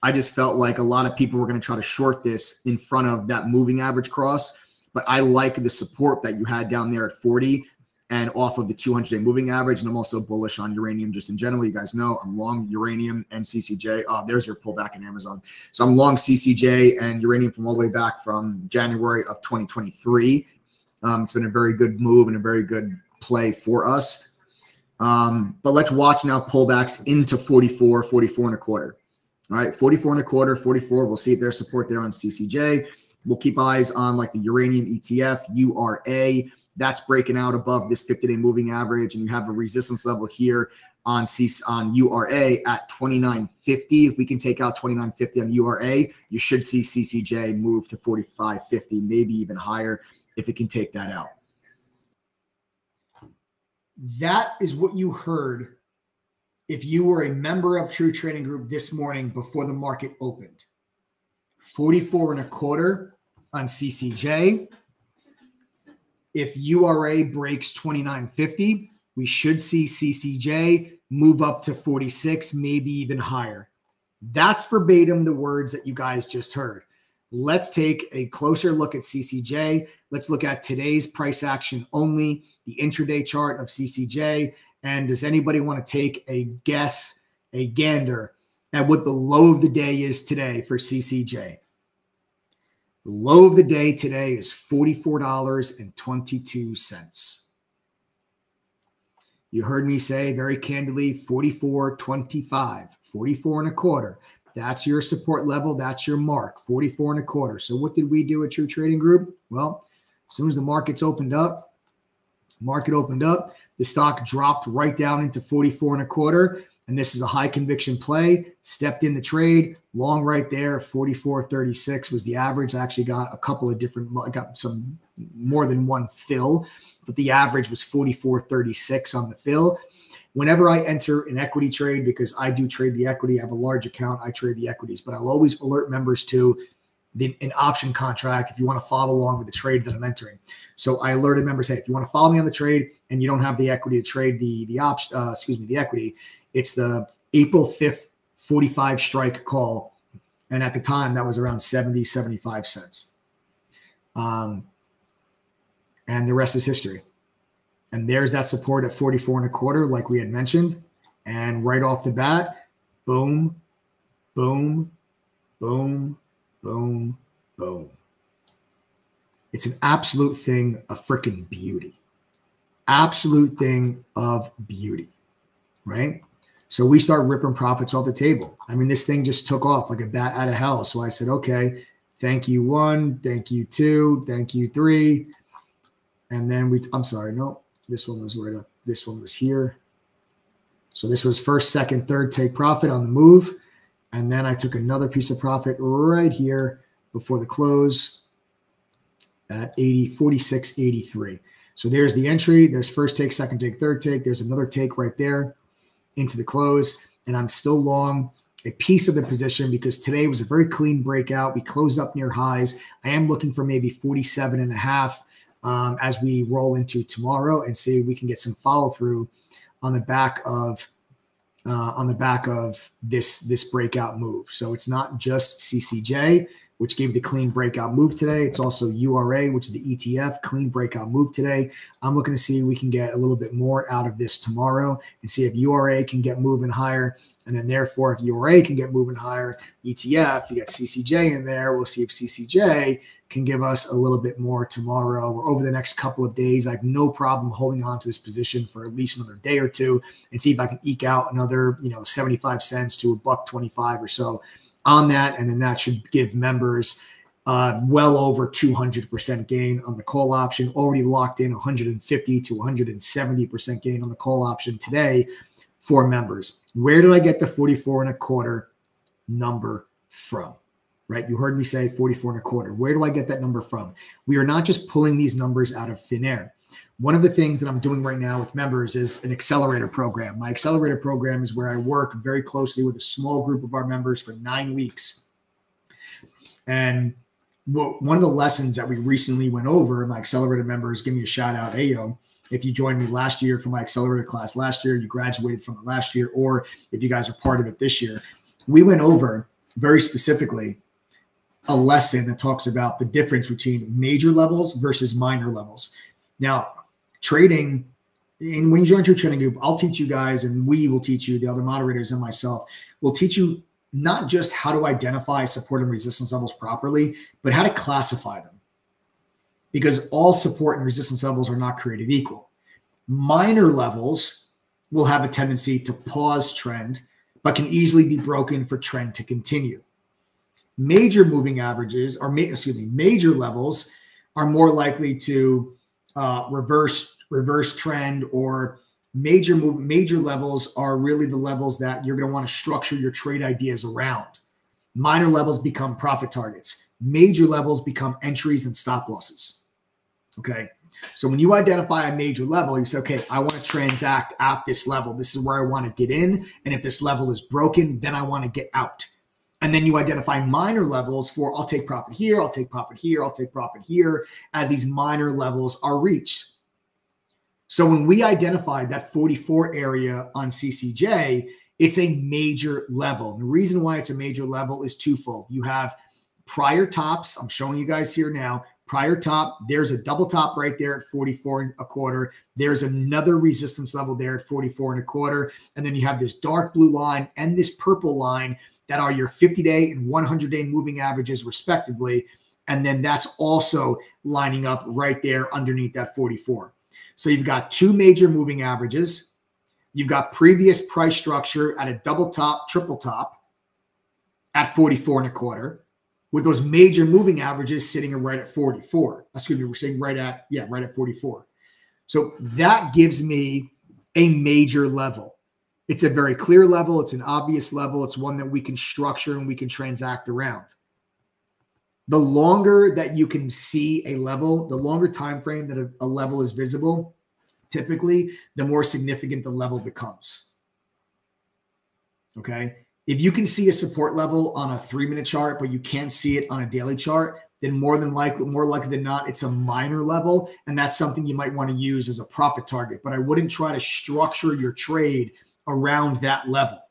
I just felt like a lot of people were going to try to short this in front of that moving average cross. But I like the support that you had down there at forty and off of the two hundred day moving average. And I'm also bullish on uranium just in general. You guys know I'm long uranium and C C J. Oh, there's your pullback in Amazon. So I'm long C C J and uranium from all the way back from January of twenty twenty-three. Um, it's been a very good move and a very good play for us. Um, but let's watch now pullbacks into forty-four, forty-four and a quarter. All right, forty-four and a quarter, forty-four. We'll see if there's support there on C C J. We'll keep eyes on like the uranium E T F, U R A, that's breaking out above this fifty-day moving average, and you have a resistance level here on C on U R A at twenty-nine fifty. If we can take out twenty-nine fifty on U R A, you should see C C J move to forty-five fifty, maybe even higher if it can take that out. That is what you heard if you were a member of True Trading Group this morning before the market opened. forty-four and a quarter on C C J. If U R A breaks twenty-nine fifty, we should see C C J move up to forty-six, maybe even higher. That's verbatim the words that you guys just heard. Let's take a closer look at C C J. Let's look at today's price action only, the intraday chart of C C J. And does anybody want to take a guess, a gander at what the low of the day is today for C C J? The low of the day today is forty-four twenty-two. You heard me say very candidly, forty-four twenty-five, forty-four and a quarter. That's your support level. That's your mark, forty-four and a quarter. So what did we do at True Trading Group? Well, as soon as the markets opened up, market opened up, the stock dropped right down into forty-four and a quarter. And this is a high conviction play. Stepped in the trade long right there. forty-four thirty-six was the average. I actually got a couple of different, I got some more than one fill, but the average was forty-four thirty-six on the fill. Whenever I enter an equity trade, because I do trade the equity, I have a large account, I trade the equities, but I'll always alert members to the, an option contract if you want to follow along with the trade that I'm entering. So I alerted members, hey, if you want to follow me on the trade and you don't have the equity to trade the, the option, uh, excuse me, the equity, it's the April fifth forty-five strike call. And at the time, that was around seventy, seventy-five cents. Um, and the rest is history. And there's that support at forty-four and a quarter, like we had mentioned. And right off the bat, boom, boom, boom, boom, boom. It's an absolute thing of freaking beauty. Absolute thing of beauty, right? So we start ripping profits off the table. I mean, this thing just took off like a bat out of hell. So I said, okay, thank you one, thank you two, thank you three. And then we, I'm sorry, no, this one was right up. This one was here. So this was first, second, third take profit on the move. And then I took another piece of profit right here before the close at eighty, forty-six eighty-three. So there's the entry. There's first take, second take, third take. There's another take right there into the close. And I'm still long a piece of the position because today was a very clean breakout. We closed up near highs. I am looking for maybe forty-seven and a half. Um, as we roll into tomorrow and see if we can get some follow through on the back of uh, on the back of this this breakout move. So it's not just C C J, which gave the clean breakout move today. It's also U R A, which is the E T F clean breakout move today. I'm looking to see if we can get a little bit more out of this tomorrow and see if U R A can get moving higher. And then therefore, if U R A can get moving higher, E T F, you got C C J in there. We'll see if C C J can give us a little bit more tomorrow or over the next couple of days. I have no problem holding on to this position for at least another day or two and see if I can eke out another, you know, seventy-five cents to a buck twenty-five or so on that. And then that should give members uh, well over two hundred percent gain on the call option, already locked in one hundred fifty to one hundred seventy percent gain on the call option today for members. Where did I get the forty-four and a quarter number from? Right? You heard me say forty-four and a quarter. Where do I get that number from? We are not just pulling these numbers out of thin air. One of the things that I'm doing right now with members is an accelerator program. My accelerator program is where I work very closely with a small group of our members for nine weeks. And one of the lessons that we recently went over, my accelerator members, give me a shout out, hey, yo. If you joined me last year for my accelerator class last year, you graduated from it last year, or if you guys are part of it this year, we went over very specifically a lesson that talks about the difference between major levels versus minor levels. Now, trading, and when you join True Trading Group, I'll teach you guys, and we will teach you, the other moderators and myself, will teach you not just how to identify support and resistance levels properly, but how to classify them. Because all support and resistance levels are not created equal. Minor levels will have a tendency to pause trend, but can easily be broken for trend to continue. Major moving averages, or ma excuse me, major levels are more likely to uh, reverse reverse trend or major move, major levels are really the levels that you're going to want to structure your trade ideas around. Minor levels become profit targets. Major levels become entries and stop losses. Okay. So when you identify a major level, you say, okay, I want to transact at this level. This is where I want to get in. And if this level is broken, then I want to get out. And then you identify minor levels for I'll take profit here, I'll take profit here, I'll take profit here, as these minor levels are reached. So when we identified that forty-four area on C C J, it's a major level. And the reason why it's a major level is twofold. You have prior tops. I'm showing you guys here now. Prior top, there's a double top right there at forty-four and a quarter. There's another resistance level there at forty-four and a quarter. And then you have this dark blue line and this purple line that are your fifty-day and one hundred-day moving averages respectively. And then that's also lining up right there underneath that forty-four. So you've got two major moving averages. You've got previous price structure at a double top, triple top at forty-four and a quarter. With those major moving averages sitting right at forty-four. Excuse me, we're sitting right at, yeah, right at forty-four. So that gives me a major level. It's a very clear level. It's an obvious level. It's one that we can structure and we can transact around. The longer that you can see a level, the longer time frame that a, a level is visible, typically, the more significant the level becomes. Okay. If you can see a support level on a three-minute chart, but you can't see it on a daily chart, then more than likely, more likely than not, it's a minor level, and that's something you might want to use as a profit target. But I wouldn't try to structure your trade around that level.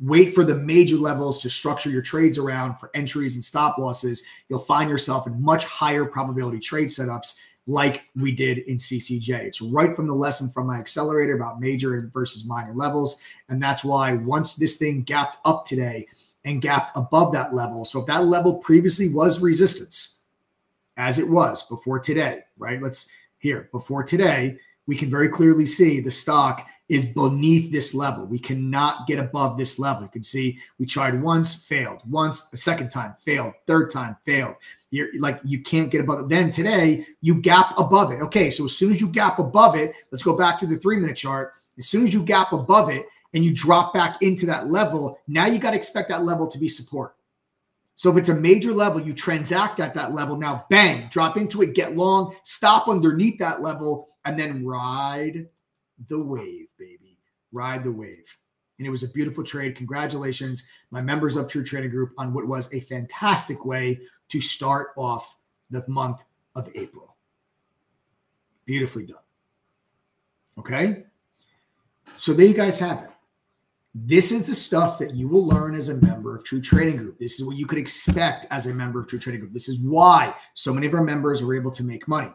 Wait for the major levels to structure your trades around for entries and stop losses. You'll find yourself in much higher probability trade setups like we did in C C J. It's right from the lesson from my accelerator about major versus minor levels. And that's why once this thing gapped up today and gapped above that level, so if that level previously was resistance, as it was before today, right? Let's here, before today, we can very clearly see the stock is beneath this level. We cannot get above this level. You can see we tried once, failed. Once, a second time, failed. Third time, failed. You're like, you can't get above it. Then today, you gap above it. Okay, so as soon as you gap above it, let's go back to the three-minute chart. As soon as you gap above it and you drop back into that level, now you got to expect that level to be support. So if it's a major level, you transact at that level. Now, bang, drop into it, get long, stop underneath that level, and then ride the wave, baby. Ride the wave. And it was a beautiful trade. Congratulations, my members of True Trading Group, on what was a fantastic way to start off the month of April. Beautifully done. Okay? So there you guys have it. This is the stuff that you will learn as a member of True Trading Group. This is what you could expect as a member of True Trading Group. This is why so many of our members are able to make money.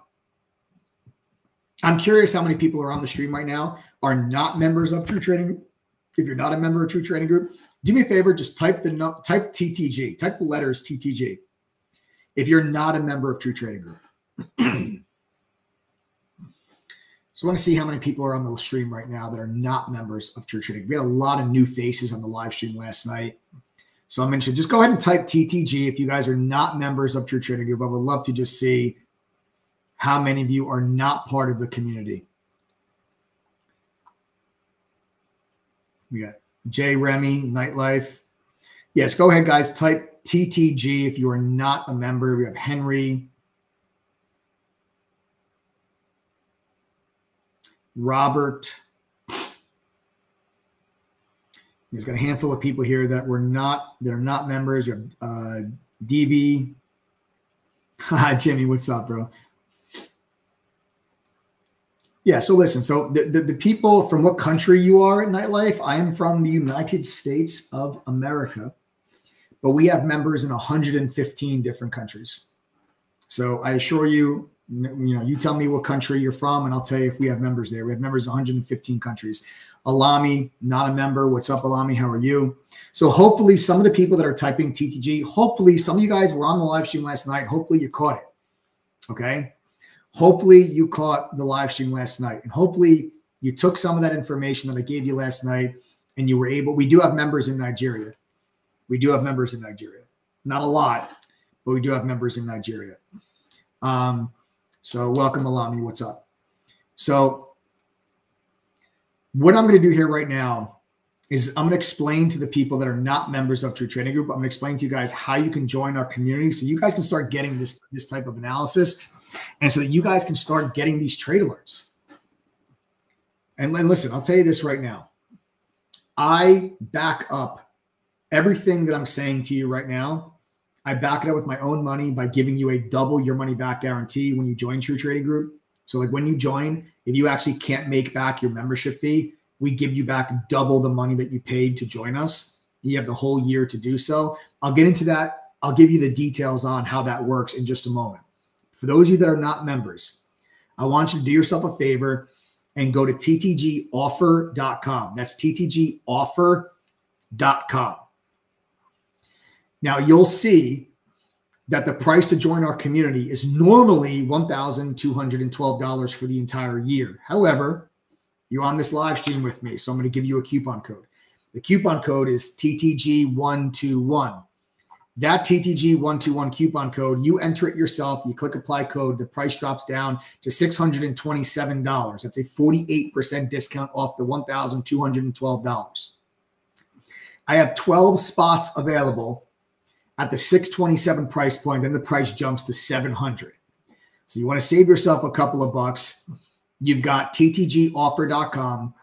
I'm curious how many people are on the stream right now are not members of True Trading Group. If you're not a member of True Trading Group, do me a favor, just type the type T T G, type the letters T T G. If you're not a member of True Trading Group. So I want to see how many people are on the stream right now that are not members of True Trading. We had a lot of new faces on the live stream last night. So I'm interested. Just go ahead and type T T G if you guys are not members of True Trading Group. I would love to just see how many of you are not part of the community? We got Jay, Remy, Nightlife. Yes, go ahead, guys. Type T T G if you are not a member. We have Henry, Robert. There's got a handful of people here that were not that are not members. We have uh, D B. Hi, Jimmy. What's up, bro? Yeah, so listen, so the, the, the people from what country you are at Nightlife, I am from the United States of America, but we have members in one hundred fifteen different countries. So I assure you, you know, you tell me what country you're from and I'll tell you if we have members there. We have members in one hundred fifteen countries. Alami, not a member. What's up, Alami? How are you? So hopefully some of the people that are typing T T G, hopefully some of you guys were on the live stream last night. Hopefully you caught it, okay? Hopefully you caught the live stream last night, and hopefully you took some of that information that I gave you last night and you were able, we do have members in Nigeria. We do have members in Nigeria, not a lot, but we do have members in Nigeria. Um, So welcome, Alami. What's up? So what I'm going to do here right now is I'm going to explain to the people that are not members of True Trading Group, I'm going to explain to you guys how you can join our community so you guys can start getting this, this type of analysis and so that you guys can start getting these trade alerts. And listen, I'll tell you this right now. I back up everything that I'm saying to you right now. I back it up with my own money by giving you a double your money back guarantee when you join True Trading Group. So like when you join, if you actually can't make back your membership fee, we give you back double the money that you paid to join us. You have the whole year to do so. I'll get into that. I'll give you the details on how that works in just a moment. For those of you that are not members, I want you to do yourself a favor and go to T T G offer dot com. That's T T G offer dot com. Now you'll see that the price to join our community is normally one thousand two hundred twelve dollars for the entire year. However, you're on this live stream with me, so I'm going to give you a coupon code. The coupon code is T T G one two one. That T T G one two one coupon code, you enter it yourself, you click apply code, the price drops down to six hundred twenty-seven dollars. That's a forty-eight percent discount off the one thousand two hundred twelve dollars. I have twelve spots available at the six twenty-seven price point, then the price jumps to seven hundred. So you want to save yourself a couple of bucks. You've got T T G offer dot com.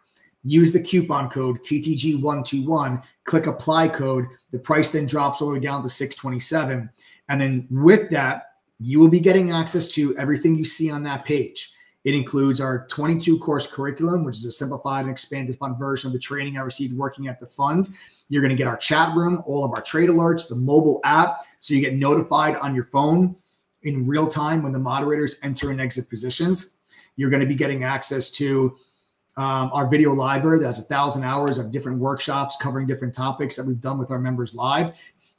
Use the coupon code T T G one two one, click apply code. The price then drops all the way down to six twenty-seven. And then with that, you will be getting access to everything you see on that page. It includes our twenty-two course curriculum, which is a simplified and expanded fund version of the training I received working at the fund. You're going to get our chat room, all of our trade alerts, the mobile app, so you get notified on your phone in real time when the moderators enter and exit positions. You're going to be getting access to Um, our video library that has a thousand hours of different workshops covering different topics that we've done with our members live.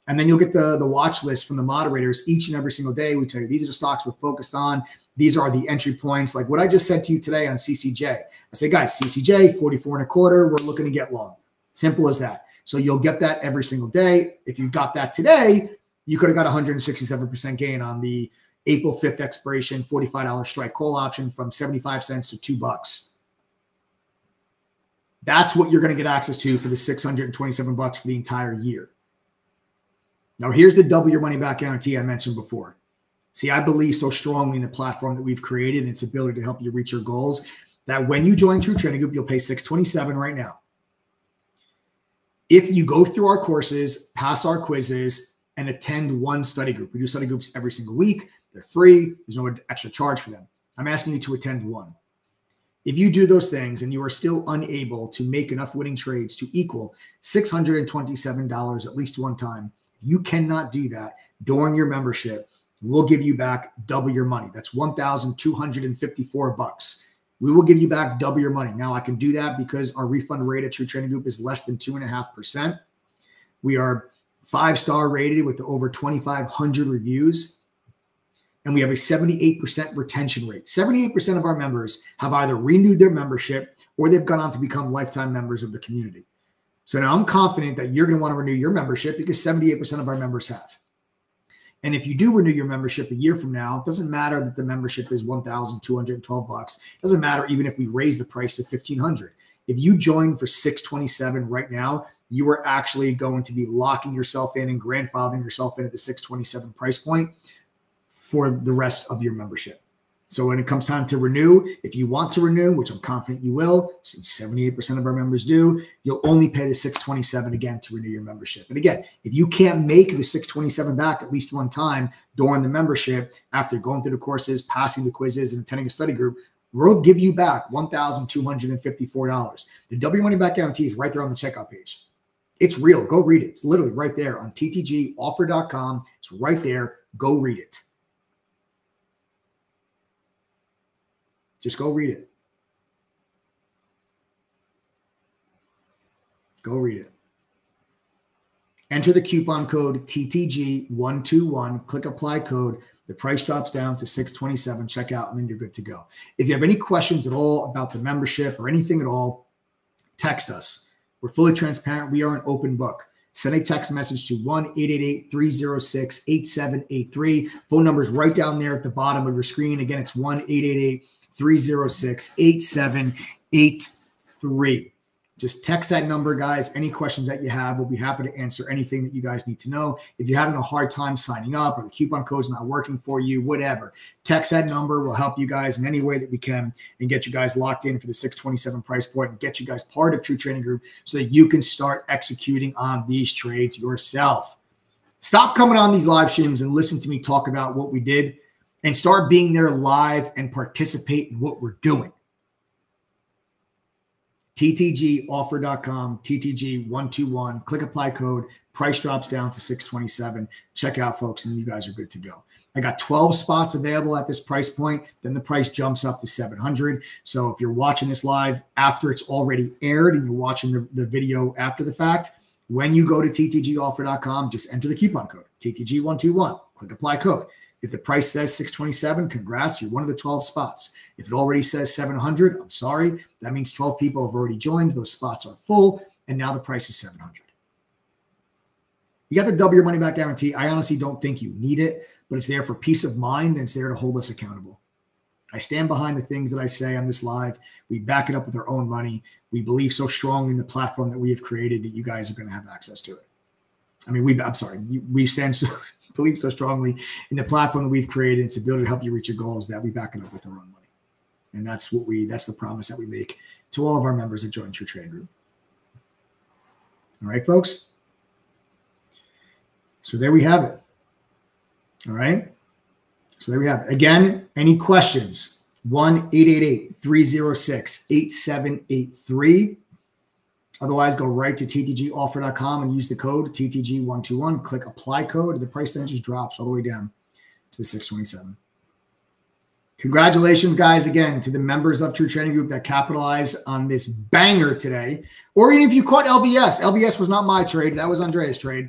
And then you'll get the, the watch list from the moderators each and every single day. We tell you, these are the stocks we're focused on. These are the entry points. Like what I just said to you today on C C J, I say, guys, C C J forty-four and a quarter. We're looking to get long. Simple as that. So you'll get that every single day. If you got that today, you could have got one hundred sixty-seven percent gain on the April fifth expiration, forty-five dollar strike call option from seventy-five cents to two bucks. That's what you're going to get access to for the six hundred twenty-seven bucks for the entire year. Now, here's the double your money back guarantee I mentioned before. See, I believe so strongly in the platform that we've created and its ability to help you reach your goals that when you join True Trading Group, you'll pay six twenty-seven right now. If you go through our courses, pass our quizzes, and attend one study group. We do study groups every single week. They're free. There's no extra charge for them. I'm asking you to attend one. If you do those things and you are still unable to make enough winning trades to equal six hundred twenty-seven dollars at least one time, you cannot do that during your membership. We'll give you back double your money. That's one thousand two hundred fifty-four bucks. We will give you back double your money. Now I can do that because our refund rate at True Trading Group is less than two and a half percent. We are five-star rated with over twenty-five hundred reviews. And we have a seventy-eight percent retention rate. seventy-eight percent of our members have either renewed their membership or they've gone on to become lifetime members of the community. So now I'm confident that you're going to want to renew your membership because seventy-eight percent of our members have. And if you do renew your membership a year from now, it doesn't matter that the membership is one thousand two hundred twelve bucks. It doesn't matter even if we raise the price to fifteen hundred. If you join for six twenty-seven right now, you are actually going to be locking yourself in and grandfathering yourself in at the six twenty-seven price point for the rest of your membership. So when it comes time to renew, if you want to renew, which I'm confident you will, since seventy-eight percent of our members do, you'll only pay the six twenty-seven again to renew your membership. And again, if you can't make the six twenty-seven back at least one time during the membership, after going through the courses, passing the quizzes, and attending a study group, we'll give you back one thousand two hundred fifty-four dollars. The W money back guarantee is right there on the checkout page. It's real. Go read it. It's literally right there on T T G offer dot com. It's right there. Go read it. Just go read it. Go read it. Enter the coupon code T T G one two one, click apply code. The price drops down to six twenty-seven, check out, and then you're good to go. If you have any questions at all about the membership or anything at all, text us. We're fully transparent. We are an open book. Send a text message to one eight eight eight, three zero six, eight seven eight three. Phone number is right down there at the bottom of your screen. Again, it's one eight eight eight, three zero six, eight seven eight three. Just text that number, guys. Any questions that you have, we'll be happy to answer anything that you guys need to know. If you're having a hard time signing up or the coupon code's not working for you, whatever, text that number. We'll help you guys in any way that we can and get you guys locked in for the six twenty-seven price point and get you guys part of True Trading Group so that you can start executing on these trades yourself. Stop coming on these live streams and listen to me talk about what we did and start being there live and participate in what we're doing. T T G offer dot com, T T G one two one, click apply code, price drops down to six twenty-seven. Check out, folks, and you guys are good to go. I got twelve spots available at this price point. Then the price jumps up to seven hundred. So if you're watching this live after it's already aired and you're watching the, the video after the fact, when you go to T T G offer dot com, just enter the coupon code, T T G one two one, click apply code. If the price says six twenty-seven, congrats, you're one of the twelve spots. If it already says seven hundred, I'm sorry. That means twelve people have already joined. Those spots are full, and now the price is seven hundred. You got the double your money back guarantee. I honestly don't think you need it, but it's there for peace of mind, and it's there to hold us accountable. I stand behind the things that I say on this live. We back it up with our own money. We believe so strongly in the platform that we have created that you guys are going to have access to it. I mean, we, I'm sorry, we stand so... believe so strongly in the platform that we've created and to be able to help you reach your goals that we back it up with our own money. And that's what we, that's the promise that we make to all of our members that join True Trading Group. All right, folks. So there we have it. All right. So there we have it. Again, any questions? one eight eight eight, three zero six, eight seven eight three. Otherwise, go right to T T G offer dot com and use the code T T G one two one. Click apply code, and the price then just drops all the way down to the six twenty-seven. Congratulations, guys, again, to the members of True Trading Group that capitalized on this banger today. Or even if you caught L V S. L V S was not my trade. That was Andrea's trade.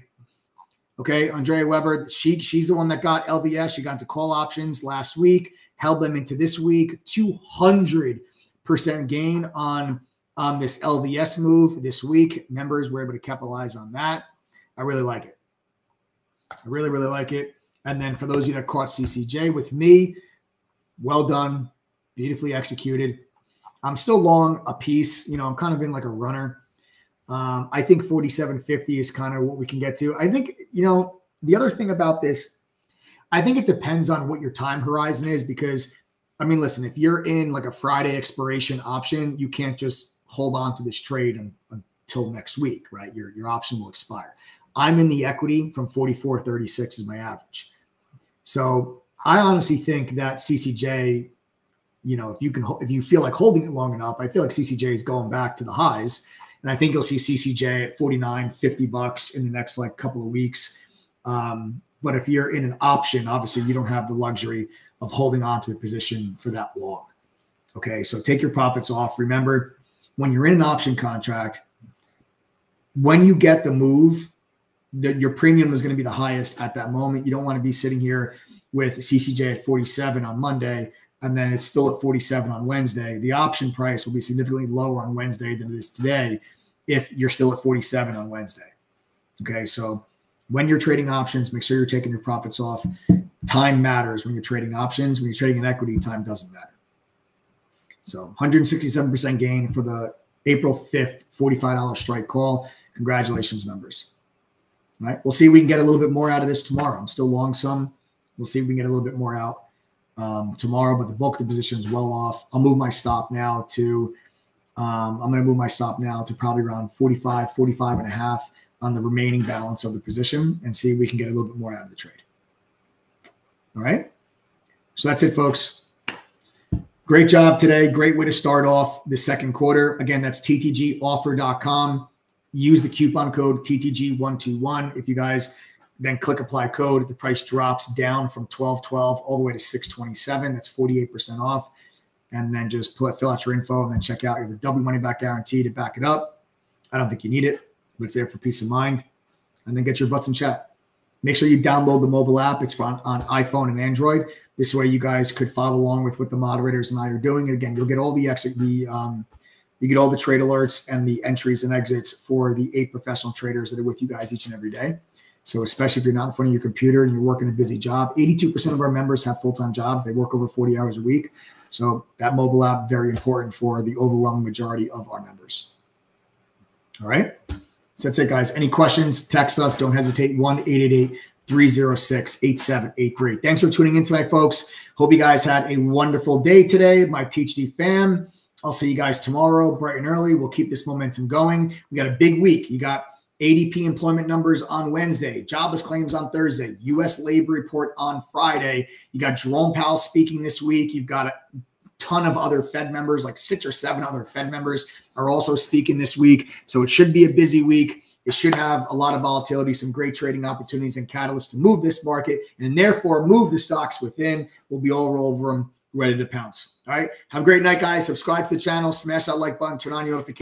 Okay, Andrea Weber, she, she's the one that got L V S. She got into call options last week, held them into this week. two hundred percent gain on Um, this L V S move this week. Members were able to capitalize on that. I really like it. I really, really like it. And then for those of you that caught C C J with me, well done, beautifully executed. I'm still long a piece. You know, I'm kind of in like a runner. Um, I think forty-seven fifty is kind of what we can get to. I think, you know, the other thing about this, I think it depends on what your time horizon is because, I mean, listen, if you're in like a Friday expiration option, you can't just hold on to this trade and, until next week, right? Your, your option will expire. I'm in the equity from forty-four thirty-six is my average. So I honestly think that C C J, you know, if you can, if you feel like holding it long enough, I feel like C C J is going back to the highs. And I think you'll see C C J at forty-nine, fifty bucks in the next like couple of weeks. Um, but if you're in an option, obviously you don't have the luxury of holding on to the position for that long. Okay. So take your profits off. Remember, when you're in an option contract, when you get the move, the, your premium is going to be the highest at that moment. You don't want to be sitting here with C C J at forty-seven on Monday, and then it's still at forty-seven on Wednesday. The option price will be significantly lower on Wednesday than it is today if you're still at forty-seven on Wednesday. Okay. So when you're trading options, make sure you're taking your profits off. Time matters when you're trading options. When you're trading in equity, time doesn't matter. So one hundred sixty-seven percent gain for the April fifth forty-five dollar strike call. Congratulations, members. All right. We'll see if we can get a little bit more out of this tomorrow. I'm still long some. We'll see if we can get a little bit more out um, tomorrow, but the bulk of the position is well off. I'll move my stop now to um, I'm going to move my stop now to probably around forty-five, forty-five and a half on the remaining balance of the position and see if we can get a little bit more out of the trade. All right. So that's it, folks. Great job today. Great way to start off the second quarter. Again, that's T T G offer dot com. Use the coupon code T T G one two one. If you guys then click apply code, the price drops down from twelve twelve all the way to six twenty-seven. That's forty-eight percent off. And then just pull it, fill out your info and then check out. You have a double money back guarantee to back it up. I don't think you need it, but it's there for peace of mind. And then get your butts in chat. Make sure you download the mobile app. It's on, on iPhone and Android. This way you guys could follow along with what the moderators and I are doing. And again, you'll get all the, ex the um, You get all the trade alerts and the entries and exits for the eight professional traders that are with you guys each and every day. So especially if you're not in front of your computer and you're working a busy job, eighty-two percent of our members have full-time jobs. They work over forty hours a week. So that mobile app, very important for the overwhelming majority of our members. All right. So that's it, guys. Any questions, text us. Don't hesitate. one eight eight eight, three zero six, eight seven eight three. Thanks for tuning in tonight, folks. Hope you guys had a wonderful day today. My T H D fam. I'll see you guys tomorrow, bright and early. We'll keep this momentum going. We got a big week. You got A D P employment numbers on Wednesday, jobless claims on Thursday, U S labor report on Friday. You got Jerome Powell speaking this week. You've got a ton of other Fed members, like six or seven other Fed members are also speaking this week. So it should be a busy week. It should have a lot of volatility, some great trading opportunities and catalysts to move this market and therefore move the stocks within. We'll be all over them, ready to pounce. All right. Have a great night, guys. Subscribe to the channel, smash that like button, turn on your notifications.